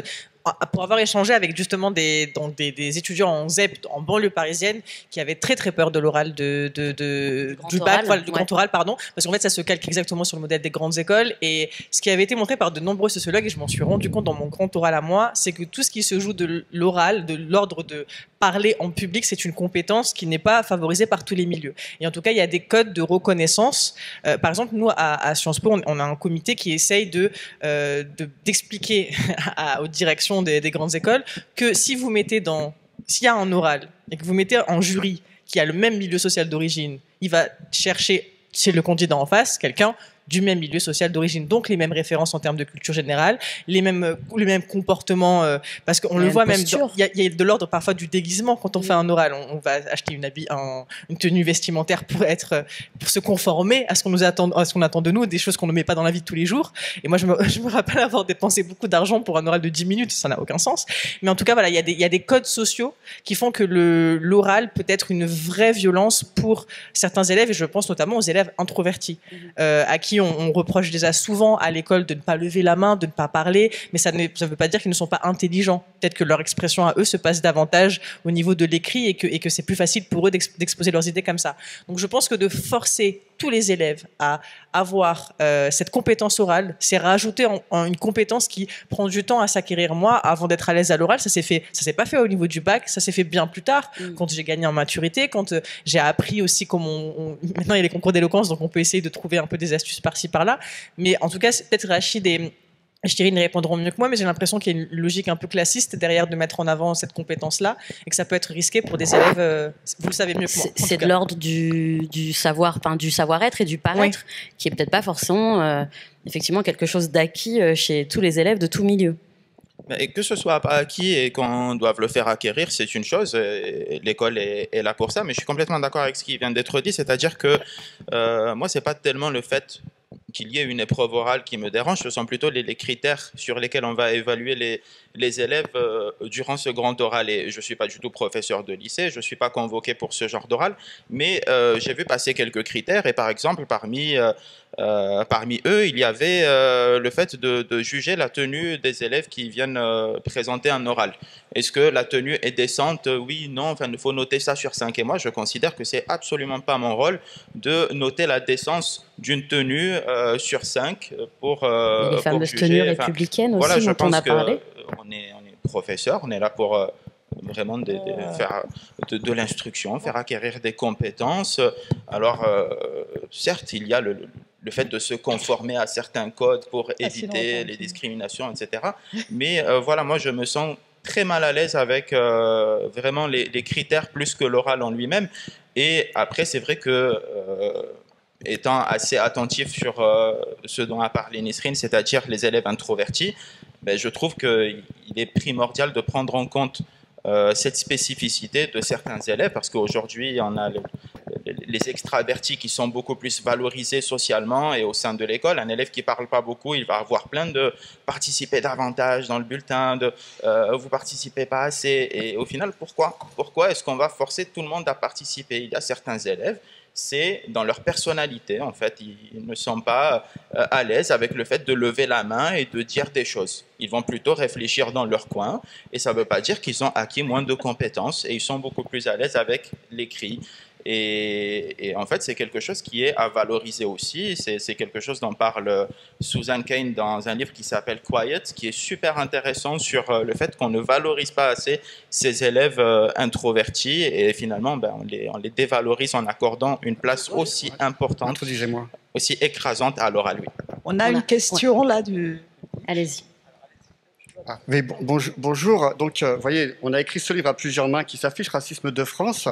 pour avoir échangé avec justement des, donc des, des étudiants en Z E P, en banlieue parisienne, qui avaient très très peur de l'oral, de, de, de, du bac, oral, enfin, du ouais. grand oral, pardon, parce qu'en fait ça se calque exactement sur le modèle des grandes écoles, et ce qui avait été montré par de nombreux sociologues, et je m'en suis rendu compte dans mon grand oral à moi, c'est que tout ce qui se joue de l'oral, de l'ordre de parler en public, c'est une compétence qui n'est pas favorisée par tous les milieux. Et en tout cas, il y a des codes de reconnaissance. Euh, par exemple, nous, à, à Sciences Po, on, on a un comité qui essaye de, euh, de, d'expliquer à, aux directions des, des grandes écoles que si vous mettez dans... S'il y a un oral et que vous mettez en jury qui a le même milieu social d'origine, il va chercher chez le candidat en face quelqu'un du même milieu social d'origine, donc les mêmes références en termes de culture générale, les mêmes, les mêmes comportements, euh, parce qu'on le voit même, il y, y a de l'ordre parfois du déguisement quand on oui. fait un oral, on, on va acheter une, habille, un, une tenue vestimentaire pour, être, pour se conformer à ce qu'on nous attend, à ce qu'on attend de nous, des choses qu'on ne met pas dans la vie de tous les jours. Et moi je me, je me rappelle avoir dépensé beaucoup d'argent pour un oral de dix minutes, ça n'a aucun sens, mais en tout cas voilà, il y a des, il y a des codes sociaux qui font que le, l'oral peut être une vraie violence pour certains élèves, et je pense notamment aux élèves introvertis, mmh. euh, à qui on, on reproche déjà souvent à l'école de ne pas lever la main, de ne pas parler, mais ça ne ça veut pas dire qu'ils ne sont pas intelligents. Peut-être que leur expression à eux se passe davantage au niveau de l'écrit et que, et que c'est plus facile pour eux d'exposer leurs idées comme ça. Donc je pense que de forcer tous les élèves à avoir euh, cette compétence orale, c'est rajouter en, en une compétence qui prend du temps à s'acquérir. Moi, avant d'être à l'aise à l'oral, ça s'est fait, ça s'est pas fait au niveau du bac, ça s'est fait bien plus tard, mmh. quand j'ai gagné en maturité, quand euh, j'ai appris aussi comment on, on... maintenant il y a les concours d'éloquence, donc on peut essayer de trouver un peu des astuces par-ci par-là. Mais en tout cas, peut-être Rachid et Sherine répondront mieux que moi, mais j'ai l'impression qu'il y a une logique un peu classiste derrière de mettre en avant cette compétence-là, et que ça peut être risqué pour des élèves, euh, vous le savez mieux que moi. C'est de l'ordre du, du savoir, enfin, du savoir-être et du paraître, oui. qui est peut-être pas forcément euh, effectivement quelque chose d'acquis chez tous les élèves de tout milieu. Et que ce soit pas acquis et qu'on doive le faire acquérir, c'est une chose, l'école est, est là pour ça, mais je suis complètement d'accord avec ce qui vient d'être dit, c'est-à-dire que euh, moi, c'est pas tellement le fait qu'il y ait une épreuve orale qui me dérange, ce sont plutôt les, les critères sur lesquels on va évaluer les, les élèves euh, durant ce grand oral. Et je ne suis pas du tout professeur de lycée, je ne suis pas convoqué pour ce genre d'oral, mais euh, j'ai vu passer quelques critères, et par exemple, parmi, euh, euh, parmi eux, il y avait euh, le fait de, de juger la tenue des élèves qui viennent euh, présenter un oral. Est-ce que la tenue est décente? Oui, non, enfin, il faut noter ça sur cinq. Et moi, je considère que ce n'est absolument pas mon rôle de noter la décence d'une tenue euh, sur cinq pour euh, les fameuses pour tenues républicaines aussi, voilà, je dont pense on a parlé. On est, on est professeur, on est là pour euh, vraiment de, de faire de, de l'instruction, faire acquérir des compétences. Alors, euh, certes, il y a le, le fait de se conformer à certains codes pour éviter les discriminations, et cetera. Mais euh, voilà, moi, je me sens très mal à l'aise avec euh, vraiment les, les critères plus que l'oral en lui-même. Et après, c'est vrai que euh, étant assez attentif sur euh, ce dont a parlé Nesrine, c'est-à-dire les élèves introvertis, ben, je trouve qu'il est primordial de prendre en compte euh, cette spécificité de certains élèves, parce qu'aujourd'hui, on a le, les extravertis qui sont beaucoup plus valorisés socialement et au sein de l'école. Un élève qui ne parle pas beaucoup, il va avoir plein de participer davantage dans le bulletin, de euh, vous ne participez pas assez. Et au final, pourquoi, pourquoi est-ce qu'on va forcer tout le monde à participer? Il y a certains élèves, c'est dans leur personnalité, en fait, ils ne sont pas à l'aise avec le fait de lever la main et de dire des choses. Ils vont plutôt réfléchir dans leur coin, et ça ne veut pas dire qu'ils ont acquis moins de compétences, et ils sont beaucoup plus à l'aise avec l'écrit. Et, et en fait, c'est quelque chose qui est à valoriser aussi. C'est quelque chose dont parle Susan Cain dans un livre qui s'appelle Quiet, qui est super intéressant sur le fait qu'on ne valorise pas assez ces élèves introvertis. Et finalement, ben, on, les, on les dévalorise en accordant une place aussi importante, aussi écrasante à l'oral. On a une question là du... Allez-y. Ah, mais bon, bonjour, bonjour. Donc, vous euh, voyez, on a écrit ce livre à plusieurs mains qui s'affiche, Racisme de France.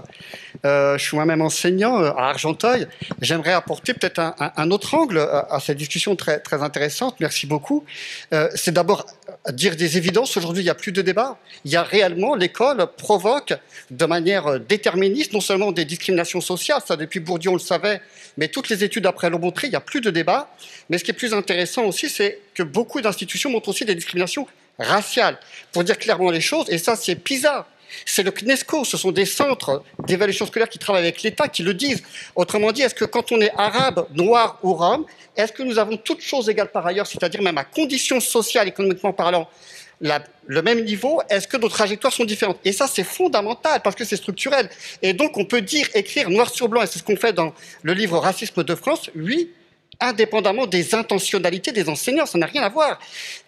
Euh, je suis moi-même enseignant euh, à Argenteuil. J'aimerais apporter peut-être un, un, un autre angle à, à cette discussion très, très intéressante. Merci beaucoup. Euh, c'est d'abord dire des évidences. Aujourd'hui, il n'y a plus de débat. Il y a réellement, l'école provoque de manière déterministe, non seulement des discriminations sociales, ça depuis Bourdieu, on le savait, mais toutes les études après l'ont montré, il n'y a plus de débat. Mais ce qui est plus intéressant aussi, c'est que beaucoup d'institutions montrent aussi des discriminations raciale, pour dire clairement les choses, et ça c'est PISA, c'est le CNESCO, ce sont des centres d'évaluation scolaire qui travaillent avec l'État qui le disent. Autrement dit, est-ce que quand on est arabe, noir ou rome, est-ce que nous avons toutes choses égales par ailleurs, c'est-à-dire même à conditions sociales, économiquement parlant, la, le même niveau, est-ce que nos trajectoires sont différentes? Et ça, c'est fondamental, parce que c'est structurel. Et donc, on peut dire, écrire noir sur blanc, et c'est ce qu'on fait dans le livre Racisme de France, oui, indépendamment des intentionnalités des enseignants, ça n'a rien à voir.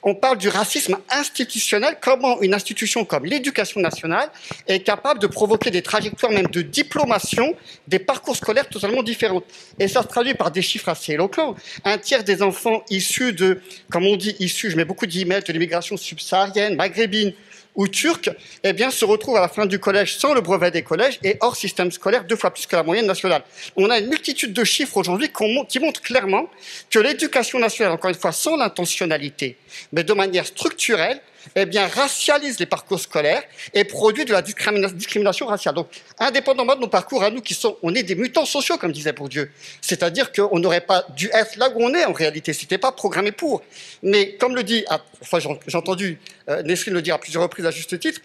On parle du racisme institutionnel, comment une institution comme l'éducation nationale est capable de provoquer des trajectoires même de diplomation, des parcours scolaires totalement différents. Et ça se traduit par des chiffres assez éloquents. Un tiers des enfants issus de, comme on dit, issus, je mets beaucoup d'emails, de l'immigration subsaharienne, maghrébine, ou turque, eh bien, se retrouvent à la fin du collège sans le brevet des collèges et hors système scolaire, deux fois plus que la moyenne nationale. On a une multitude de chiffres aujourd'hui qui montrent clairement que l'éducation nationale, encore une fois, sans l'intentionnalité, mais de manière structurelle, eh bien, racialise les parcours scolaires et produit de la discrimination raciale. Donc, indépendamment de nos parcours à nous qui sont, on est des mutants sociaux, comme disait Bourdieu. C'est-à-dire qu'on n'aurait pas dû être là où on est, en réalité. C'était pas programmé pour. Mais, comme le dit, enfin, j'ai entendu euh, Nesrine le dire à plusieurs reprises à juste titre,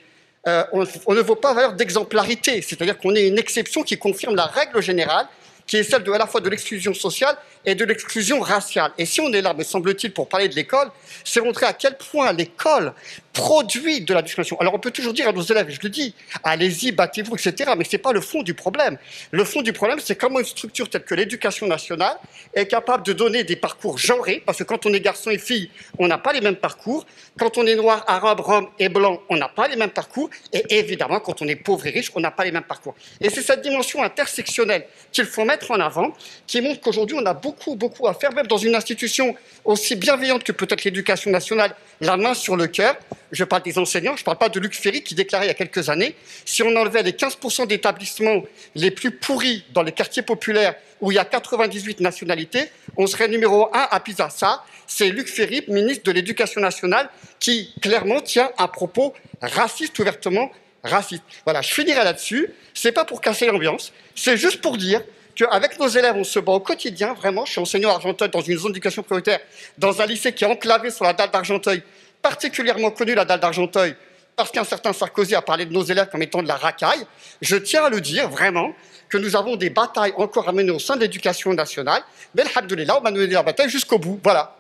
euh, on, on ne vaut pas valeur d'exemplarité. C'est-à-dire qu'on est une exception qui confirme la règle générale, qui est celle de, à la fois de l'exclusion sociale et de l'exclusion raciale. Et si on est là, me semble-t-il, pour parler de l'école, c'est montrer à quel point l'école produit de la discrimination. Alors on peut toujours dire à nos élèves, et je le dis, allez-y, battez-vous, et cetera. Mais ce n'est pas le fond du problème. Le fond du problème, c'est comment une structure telle que l'éducation nationale est capable de donner des parcours genrés, parce que quand on est garçon et fille, on n'a pas les mêmes parcours. Quand on est noir, arabe, rome et blanc, on n'a pas les mêmes parcours. Et évidemment, quand on est pauvre et riche, on n'a pas les mêmes parcours. Et c'est cette dimension intersectionnelle qu'il faut mettre en avant, qui montre qu'aujourd'hui, on a beaucoup Beaucoup, beaucoup à faire, même dans une institution aussi bienveillante que peut-être l'éducation nationale, la main sur le cœur. Je parle des enseignants, je ne parle pas de Luc Ferry qui déclarait il y a quelques années, si on enlevait les quinze pour cent d'établissements les plus pourris dans les quartiers populaires où il y a quatre-vingt-dix-huit nationalités, on serait numéro un à PISA. Ça, c'est Luc Ferry, ministre de l'Éducation nationale, qui clairement tient un propos raciste, ouvertement raciste. Voilà, je finirai là-dessus. Ce n'est pas pour casser l'ambiance, c'est juste pour dire qu'avec nos élèves, on se bat au quotidien, vraiment. Je suis enseignant à Argenteuil, dans une zone d'éducation prioritaire, dans un lycée qui est enclavé sur la dalle d'Argenteuil, particulièrement connue la dalle d'Argenteuil, parce qu'un certain Sarkozy a parlé de nos élèves comme étant de la racaille. Je tiens à le dire, vraiment, que nous avons des batailles encore à mener au sein de l'éducation nationale. Mais alhamdoulilah, on va mener la bataille jusqu'au bout. Voilà.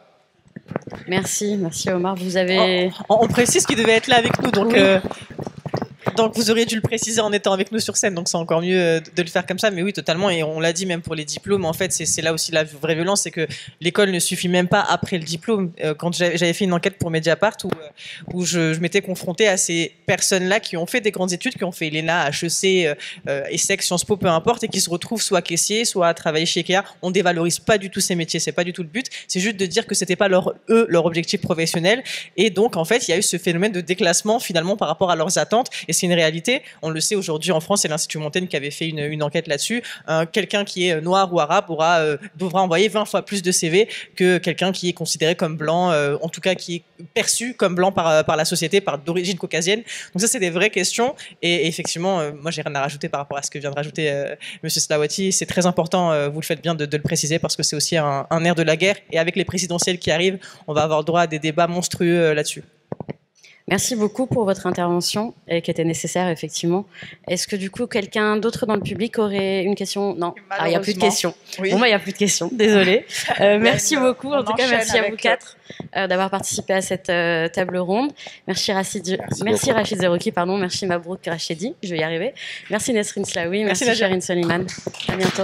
Merci, merci Omar. Vous avez... On, on précise qu'il devait être là avec nous, donc... Oui. Euh... Donc vous auriez dû le préciser en étant avec nous sur scène, donc c'est encore mieux de le faire comme ça. Mais oui, totalement, et on l'a dit même pour les diplômes, en fait, c'est là aussi la vraie violence, c'est que l'école ne suffit même pas après le diplôme. Quand j'avais fait une enquête pour Mediapart, où, où je, je m'étais confrontée à ces personnes-là qui ont fait des grandes études, qui ont fait l'ENA, H E C, euh, ESSEC, Sciences Po, peu importe, et qui se retrouvent soit caissiers, soit à travailler chez Ikea. On ne dévalorise pas du tout ces métiers, c'est pas du tout le but, c'est juste de dire que c'était pas leur, eux, leur objectif professionnel, et donc en fait, il y a eu ce phénomène de déclassement finalement par rapport à leurs attentes, et c'est une réalité. On le sait aujourd'hui en France, c'est l'Institut Montaigne qui avait fait une, une enquête là-dessus. Euh, quelqu'un qui est noir ou arabe aura, euh, devra envoyer vingt fois plus de C V que quelqu'un qui est considéré comme blanc, euh, en tout cas qui est perçu comme blanc par, par la société, par d'origine caucasienne. Donc ça, c'est des vraies questions. Et, et effectivement, euh, moi, j'ai rien à rajouter par rapport à ce que vient de rajouter euh, M. Slaoui. C'est très important, euh, vous le faites bien de, de le préciser, parce que c'est aussi un, un nerf de la guerre. Et avec les présidentielles qui arrivent, on va avoir droit à des débats monstrueux euh, là-dessus. Merci beaucoup pour votre intervention, et qui était nécessaire, effectivement. Est-ce que, du coup, quelqu'un d'autre dans le public aurait une question? Non, ah, il n'y a plus de questions. Oui. Bon, bah, il n'y a plus de questions, désolée. Euh, merci beaucoup, en tout cas, merci à vous quatre euh, d'avoir participé à cette euh, table ronde. Merci, Rachid, merci, merci Rachid Zerrouki, pardon, merci Mabrouck Rachedi, je vais y arriver. Merci Nesrine Slaoui, merci, merci Sherine Soliman. À bientôt.